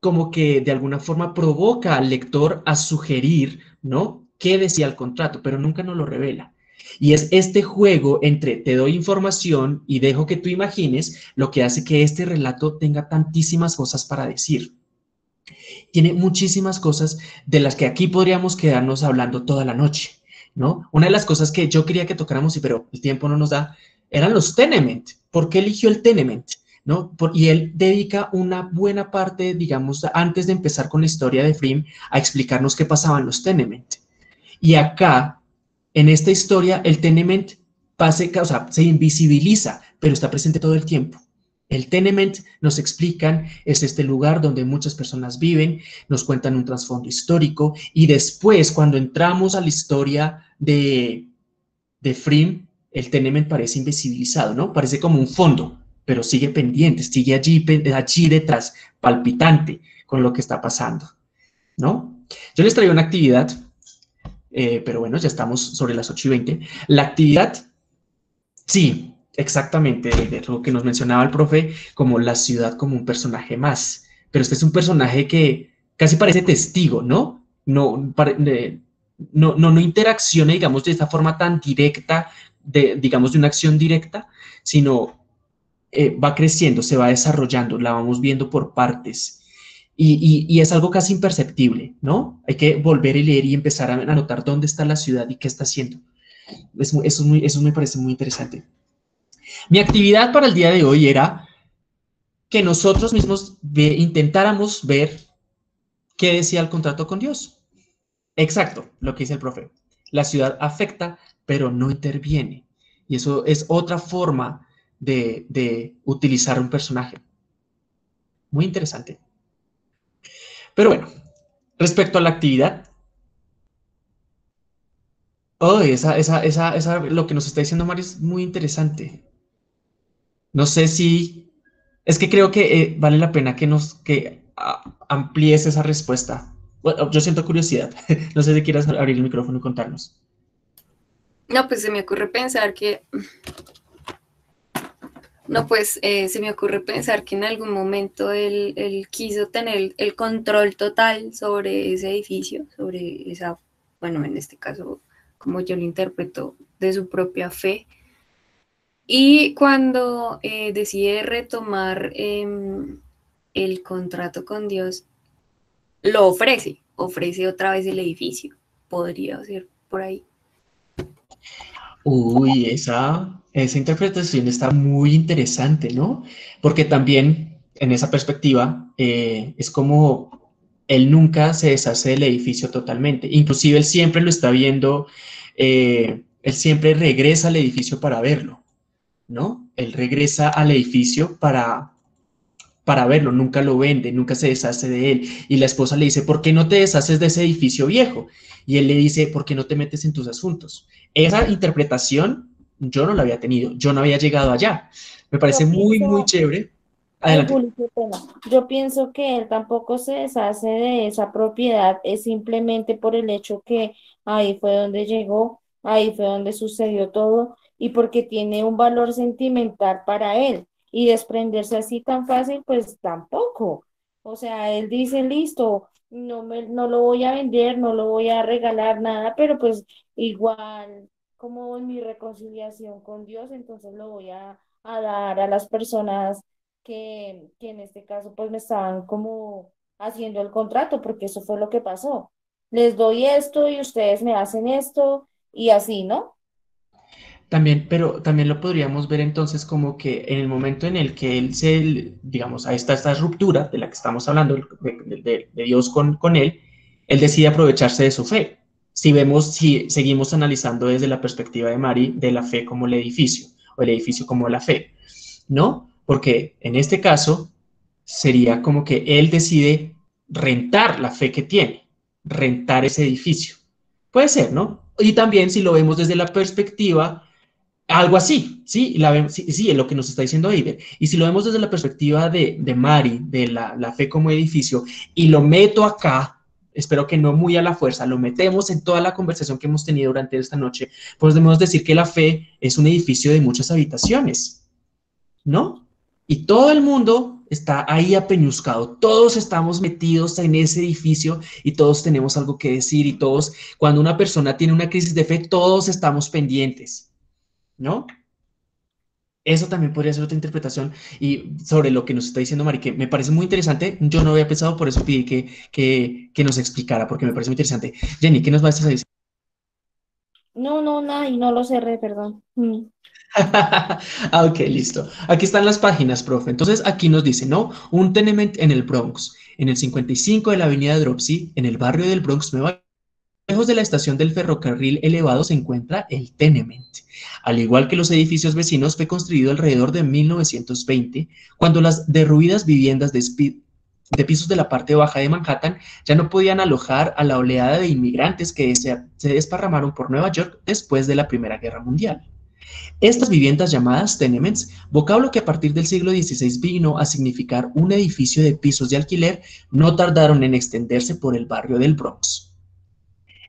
como que de alguna forma provoca al lector a sugerir, ¿no?, qué decía el contrato, pero nunca nos lo revela. Y es este juego entre te doy información y dejo que tú imagines lo que hace que este relato tenga tantísimas cosas para decir. Tiene muchísimas cosas de las que aquí podríamos quedarnos hablando toda la noche, ¿no? Una de las cosas que yo quería que tocáramos, pero el tiempo no nos da, eran los Tenement. ¿Por qué eligió el Tenement? ¿No? Y él dedica una buena parte, digamos, antes de empezar con la historia de Efrim, a explicarnos qué pasaba en los Tenement. Y acá, en esta historia, el Tenement se invisibiliza, pero está presente todo el tiempo. El Tenement, nos explican, es este lugar donde muchas personas viven, nos cuentan un trasfondo histórico, y después, cuando entramos a la historia de Efrim, el Tenement parece invisibilizado, ¿no? Parece como un fondo, pero sigue pendiente, sigue allí detrás, palpitante con lo que está pasando, ¿no? Yo les traigo una actividad, pero bueno, ya estamos sobre las 8:20. La actividad, sí, exactamente, de lo que nos mencionaba el profe, como la ciudad como un personaje más, pero este es un personaje que casi parece testigo, ¿no? No interacciona, digamos, de esta forma tan directa, de una acción directa, sino... va creciendo, se va desarrollando, la vamos viendo por partes y es algo casi imperceptible, ¿no? Hay que volver y leer y empezar a notar dónde está la ciudad y qué está haciendo. Eso me parece muy interesante. Mi actividad para el día de hoy era que nosotros mismos intentáramos ver qué decía el contrato con Dios. Exacto, lo que dice el profe. La ciudad afecta, pero no interviene. Y eso es otra forma de utilizar un personaje. Muy interesante. Pero bueno, respecto a la actividad, lo que nos está diciendo Mario es muy interesante. No sé si... Es que creo que vale la pena que amplíes esa respuesta. Bueno, yo siento curiosidad. No sé si quieras abrir el micrófono y contarnos. No, pues se me ocurre pensar que... No, pues se me ocurre pensar que en algún momento él quiso tener el control total sobre ese edificio, sobre esa, bueno, en este caso, como yo lo interpreto, de su propia fe. Y cuando decide retomar el contrato con Dios, lo ofrece otra vez el edificio. Podría ser por ahí. Uy, esa interpretación está muy interesante, ¿no? Porque también, en esa perspectiva, es como él nunca se deshace del edificio totalmente. Inclusive él siempre lo está viendo, él siempre regresa al edificio para verlo, ¿no? Él regresa al edificio para verlo, nunca lo vende, nunca se deshace de él. Y la esposa le dice, ¿por qué no te deshaces de ese edificio viejo? Y él le dice, ¿por qué no te metes en tus asuntos? Esa interpretación... yo no la había tenido, yo no había llegado allá. Me parece muy chévere. Adelante. Yo pienso que él tampoco se deshace de esa propiedad, es simplemente por el hecho que ahí fue donde llegó, ahí fue donde sucedió todo, y porque tiene un valor sentimental para él, y desprenderse así tan fácil, pues tampoco. O sea, él dice, listo, no lo voy a vender, no lo voy a regalar, nada, pero pues igual, como en mi reconciliación con Dios, entonces lo voy a dar a las personas que en este caso pues me estaban como haciendo el contrato, porque eso fue lo que pasó. Les doy esto y ustedes me hacen esto, y así, ¿no? También, pero también lo podríamos ver entonces como que en el momento en el que él se, digamos, ahí está esta ruptura de la que estamos hablando, de Dios con él, él decide aprovecharse de su fe. Si seguimos analizando desde la perspectiva de Mari, de la fe como el edificio, o el edificio como la fe, ¿no? Porque en este caso sería como que él decide rentar la fe que tiene, rentar ese edificio. Puede ser, ¿no? Y también si lo vemos desde la perspectiva... Algo así, ¿sí? Sí, es lo que nos está diciendo Iger. Y si lo vemos desde la perspectiva de Mari, de la fe como edificio, y lo meto acá, espero que no muy a la fuerza, lo metemos en toda la conversación que hemos tenido durante esta noche, pues debemos decir que la fe es un edificio de muchas habitaciones, ¿no? Y todo el mundo está ahí apeñuzcado, todos estamos metidos en ese edificio y todos tenemos algo que decir, y todos, cuando una persona tiene una crisis de fe, todos estamos pendientes, ¿no? Eso también podría ser otra interpretación, y sobre lo que nos está diciendo Mari, que me parece muy interesante. Yo no había pensado, por eso pedí que nos explicara, porque me parece muy interesante. Jenny, ¿qué nos vas a decir? No, nada, y no lo cerré, perdón. Ok, listo. Aquí están las páginas, profe. Entonces, aquí nos dice, ¿no? Un tenement en el Bronx, en el 55 de la avenida Dropsy, en el barrio del Bronx, Nueva York. Lejos de la estación del ferrocarril elevado se encuentra el tenement. Al igual que los edificios vecinos, fue construido alrededor de 1920, cuando las derruidas viviendas de pisos de la parte baja de Manhattan ya no podían alojar a la oleada de inmigrantes que se desparramaron por Nueva York después de la Primera Guerra Mundial. Estas viviendas llamadas tenements, vocablo que a partir del siglo XVI vino a significar un edificio de pisos de alquiler, no tardaron en extenderse por el barrio del Bronx.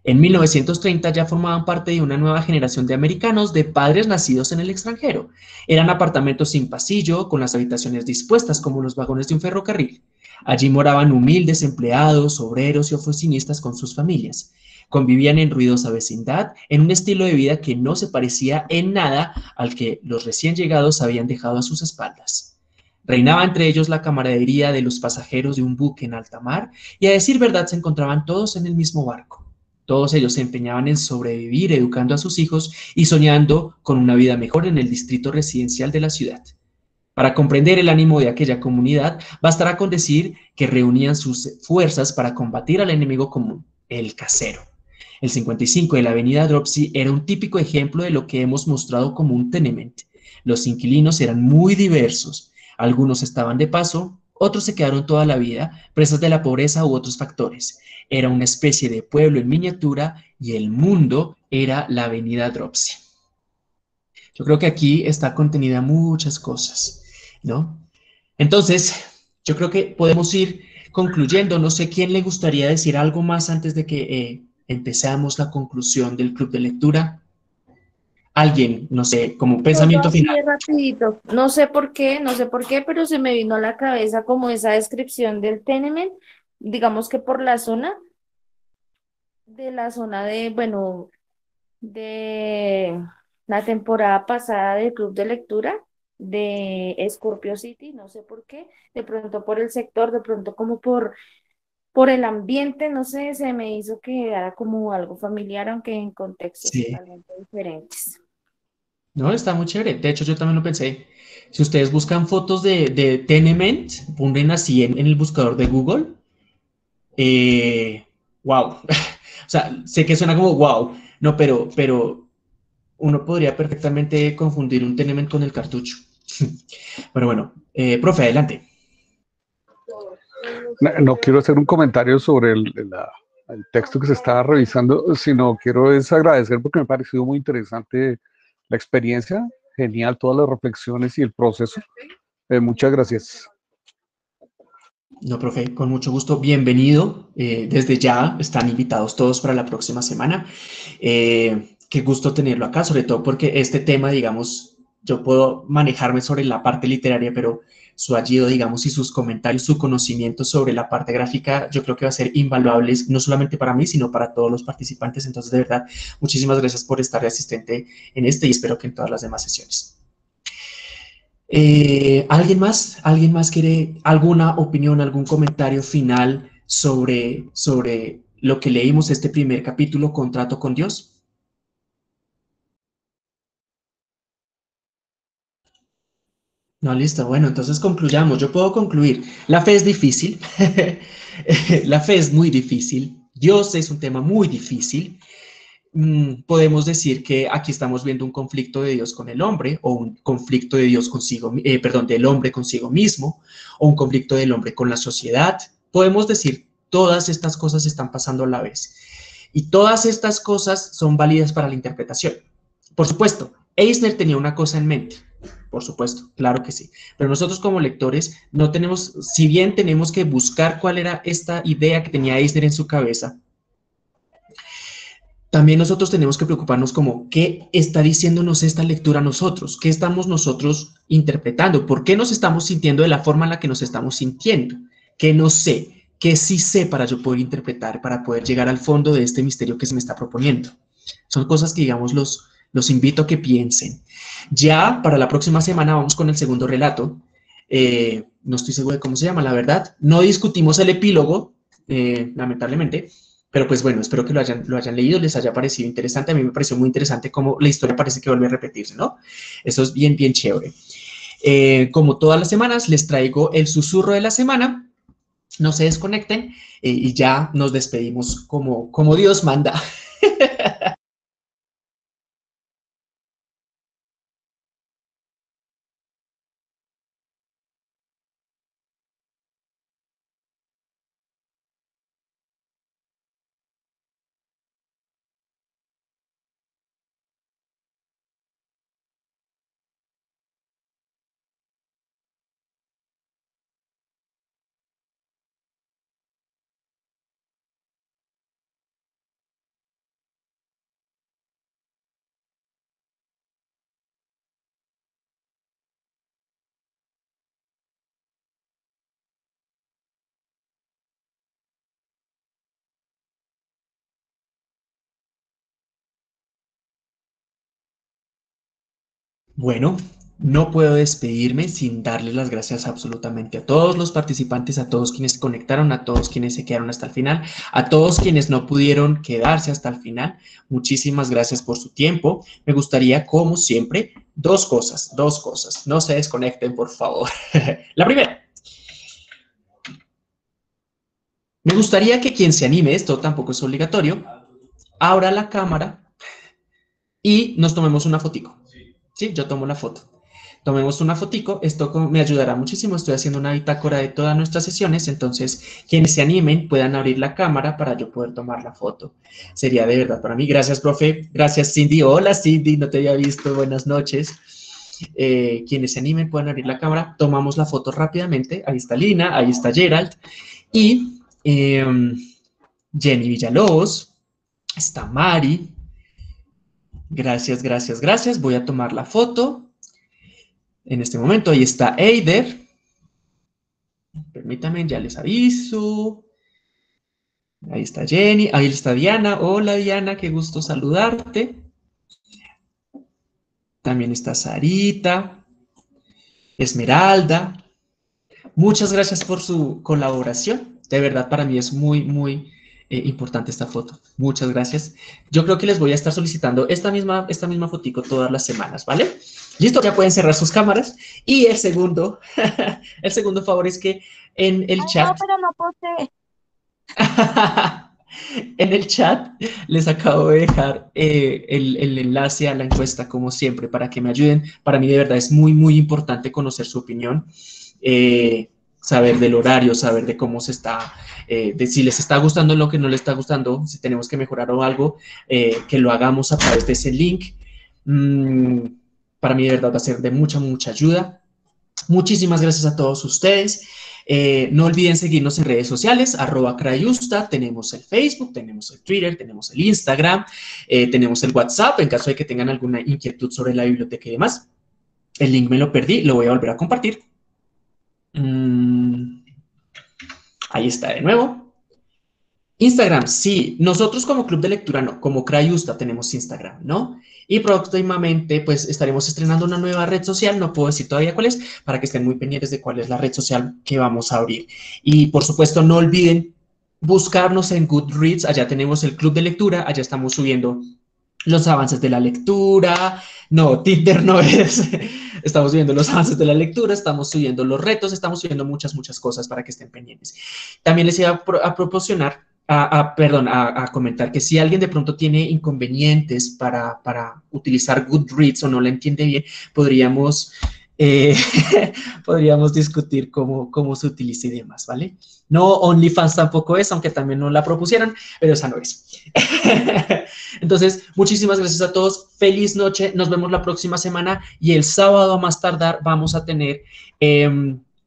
En 1930 ya formaban parte de una nueva generación de americanos de padres nacidos en el extranjero. Eran apartamentos sin pasillo, con las habitaciones dispuestas como los vagones de un ferrocarril. Allí moraban humildes empleados, obreros y oficinistas con sus familias. Convivían en ruidosa vecindad, en un estilo de vida que no se parecía en nada al que los recién llegados habían dejado a sus espaldas. Reinaba entre ellos la camaradería de los pasajeros de un buque en alta mar, y a decir verdad se encontraban todos en el mismo barco. Todos ellos se empeñaban en sobrevivir educando a sus hijos y soñando con una vida mejor en el distrito residencial de la ciudad. Para comprender el ánimo de aquella comunidad, bastará con decir que reunían sus fuerzas para combatir al enemigo común, el casero. El 55 de la avenida Dropsy era un típico ejemplo de lo que hemos mostrado como un tenement. Los inquilinos eran muy diversos. Algunos estaban de paso, otros se quedaron toda la vida, presas de la pobreza u otros factores. Era una especie de pueblo en miniatura y el mundo era la avenida Dropsy. Yo creo que aquí está contenida muchas cosas, ¿no? Entonces, yo creo que podemos ir concluyendo. No sé quién le gustaría decir algo más antes de que empezamos la conclusión del club de lectura. Alguien, no sé, como pensamiento final. Rapidito. No sé por qué, pero se me vino a la cabeza como esa descripción del tenement, digamos que por la zona de, bueno, de la temporada pasada del club de lectura de Scorpio City, no sé por qué, de pronto por el sector, de pronto como por el ambiente, no sé, se me hizo que era como algo familiar, aunque en contextos totalmente diferentes. No, está muy chévere. De hecho, yo también lo pensé. Si ustedes buscan fotos de tenement, ponen así en el buscador de Google. ¡Wow! O sea, sé que suena como wow. No, pero uno podría perfectamente confundir un tenement con el cartucho. Pero bueno, profe, adelante. No quiero hacer un comentario sobre el texto que se estaba revisando, sino quiero agradecer porque me pareció muy interesante la experiencia, genial todas las reflexiones y el proceso. Muchas gracias. No, profe, con mucho gusto, bienvenido. Desde ya están invitados todos para la próxima semana. qué gusto tenerlo acá, sobre todo porque este tema, digamos, yo puedo manejarme sobre la parte literaria, pero su ayuda, digamos, y sus comentarios, su conocimiento sobre la parte gráfica, yo creo que va a ser invaluable, no solamente para mí, sino para todos los participantes. Entonces, de verdad, muchísimas gracias por estar de asistente en este y espero que en todas las demás sesiones. ¿Alguien más? ¿Alguien más quiere alguna opinión, algún comentario final sobre lo que leímos este primer capítulo, Contrato con Dios? No, listo. Bueno, entonces concluyamos. Yo puedo concluir. La fe es difícil. La fe es muy difícil. Dios es un tema muy difícil. Podemos decir que aquí estamos viendo un conflicto de Dios con el hombre, o un conflicto de Dios consigo, del hombre consigo mismo, o un conflicto del hombre con la sociedad. Podemos decir, todas estas cosas están pasando a la vez. Y todas estas cosas son válidas para la interpretación. Por supuesto, Eisner tenía una cosa en mente. Por supuesto, claro que sí. Pero nosotros como lectores no tenemos, si bien tenemos que buscar cuál era esta idea que tenía Eisner en su cabeza, también nosotros tenemos que preocuparnos como qué está diciéndonos esta lectura a nosotros, qué estamos nosotros interpretando, por qué nos estamos sintiendo de la forma en la que nos estamos sintiendo, qué no sé, qué sí sé para yo poder interpretar, para poder llegar al fondo de este misterio que se me está proponiendo. Son cosas que, digamos, los invito a que piensen. Ya para la próxima semana vamos con el segundo relato. No estoy seguro de cómo se llama, la verdad. No discutimos el epílogo, lamentablemente. Pero pues bueno, espero que lo hayan leído, les haya parecido interesante. A mí me pareció muy interesante cómo la historia parece que vuelve a repetirse, ¿no? Eso es bien, bien chévere. Como todas las semanas, les traigo el susurro de la semana. No se desconecten y ya nos despedimos como Dios manda. Bueno, no puedo despedirme sin darles las gracias absolutamente a todos los participantes, a todos quienes se conectaron, a todos quienes se quedaron hasta el final, a todos quienes no pudieron quedarse hasta el final. Muchísimas gracias por su tiempo. Me gustaría, como siempre, dos cosas. No se desconecten, por favor. La primera. Me gustaría que quien se anime, esto tampoco es obligatorio, abra la cámara y nos tomemos una fotico. Sí, yo tomo la foto. Tomemos una fotico, esto me ayudará muchísimo. Estoy haciendo una bitácora de todas nuestras sesiones, entonces quienes se animen puedan abrir la cámara para yo poder tomar la foto. Sería de verdad para mí. Gracias, profe. Gracias, Cindy. Hola, Cindy, no te había visto. Buenas noches. Quienes se animen puedan abrir la cámara. Tomamos la foto rápidamente. Ahí está Lina, ahí está Gerald. Y Jenny Villalobos, está Mari. Gracias. Voy a tomar la foto. En este momento, ahí está Eider. Permítanme, ya les aviso. Ahí está Jenny, ahí está Diana. Hola, Diana, qué gusto saludarte. También está Sarita, Esmeralda. Muchas gracias por su colaboración. De verdad, para mí es muy, muy importante esta foto. Muchas gracias. Yo creo que les voy a estar solicitando esta misma fotico todas las semanas, ¿vale? Listo, ya pueden cerrar sus cámaras. Y el segundo, el segundo favor es que en el chat... No, pero no posee. En el chat les acabo de dejar el enlace a la encuesta, como siempre, para que me ayuden. Para mí, de verdad, es muy, muy importante conocer su opinión. Saber del horario, saber de cómo se está, de si les está gustando lo que no les está gustando, si tenemos que mejorar o algo, que lo hagamos a través de ese link. Para mí de verdad va a ser de mucha ayuda. Muchísimas gracias a todos ustedes. No olviden seguirnos en redes sociales, @CRAI-USTA, tenemos el Facebook, tenemos el Twitter, tenemos el Instagram, tenemos el WhatsApp, en caso de que tengan alguna inquietud sobre la biblioteca y demás. El link me lo perdí, lo voy a volver a compartir. Ahí está de nuevo. Instagram, sí, nosotros como Club de Lectura, no, como CRAI-USTA tenemos Instagram, ¿no? Y próximamente, pues, estaremos estrenando una nueva red social, no puedo decir todavía cuál es, para que estén muy pendientes de cuál es la red social que vamos a abrir. Y, por supuesto, no olviden buscarnos en Goodreads, allá tenemos el Club de Lectura, allá estamos subiendo los avances de la lectura, no, Tinder no es... Estamos subiendo los avances de la lectura, estamos subiendo los retos, estamos subiendo muchas cosas para que estén pendientes. También les iba a comentar que si alguien de pronto tiene inconvenientes para utilizar Goodreads o no la entiende bien, podríamos, podríamos discutir cómo se utiliza y demás, ¿vale? No, OnlyFans tampoco es, aunque también no la propusieron, pero esa no es. Entonces, muchísimas gracias a todos. Feliz noche. Nos vemos la próxima semana y el sábado a más tardar vamos a tener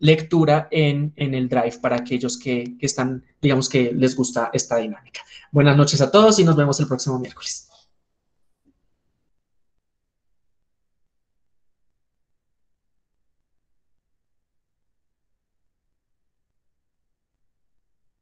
lectura en el Drive para aquellos que están, digamos que les gusta esta dinámica. Buenas noches a todos y nos vemos el próximo miércoles.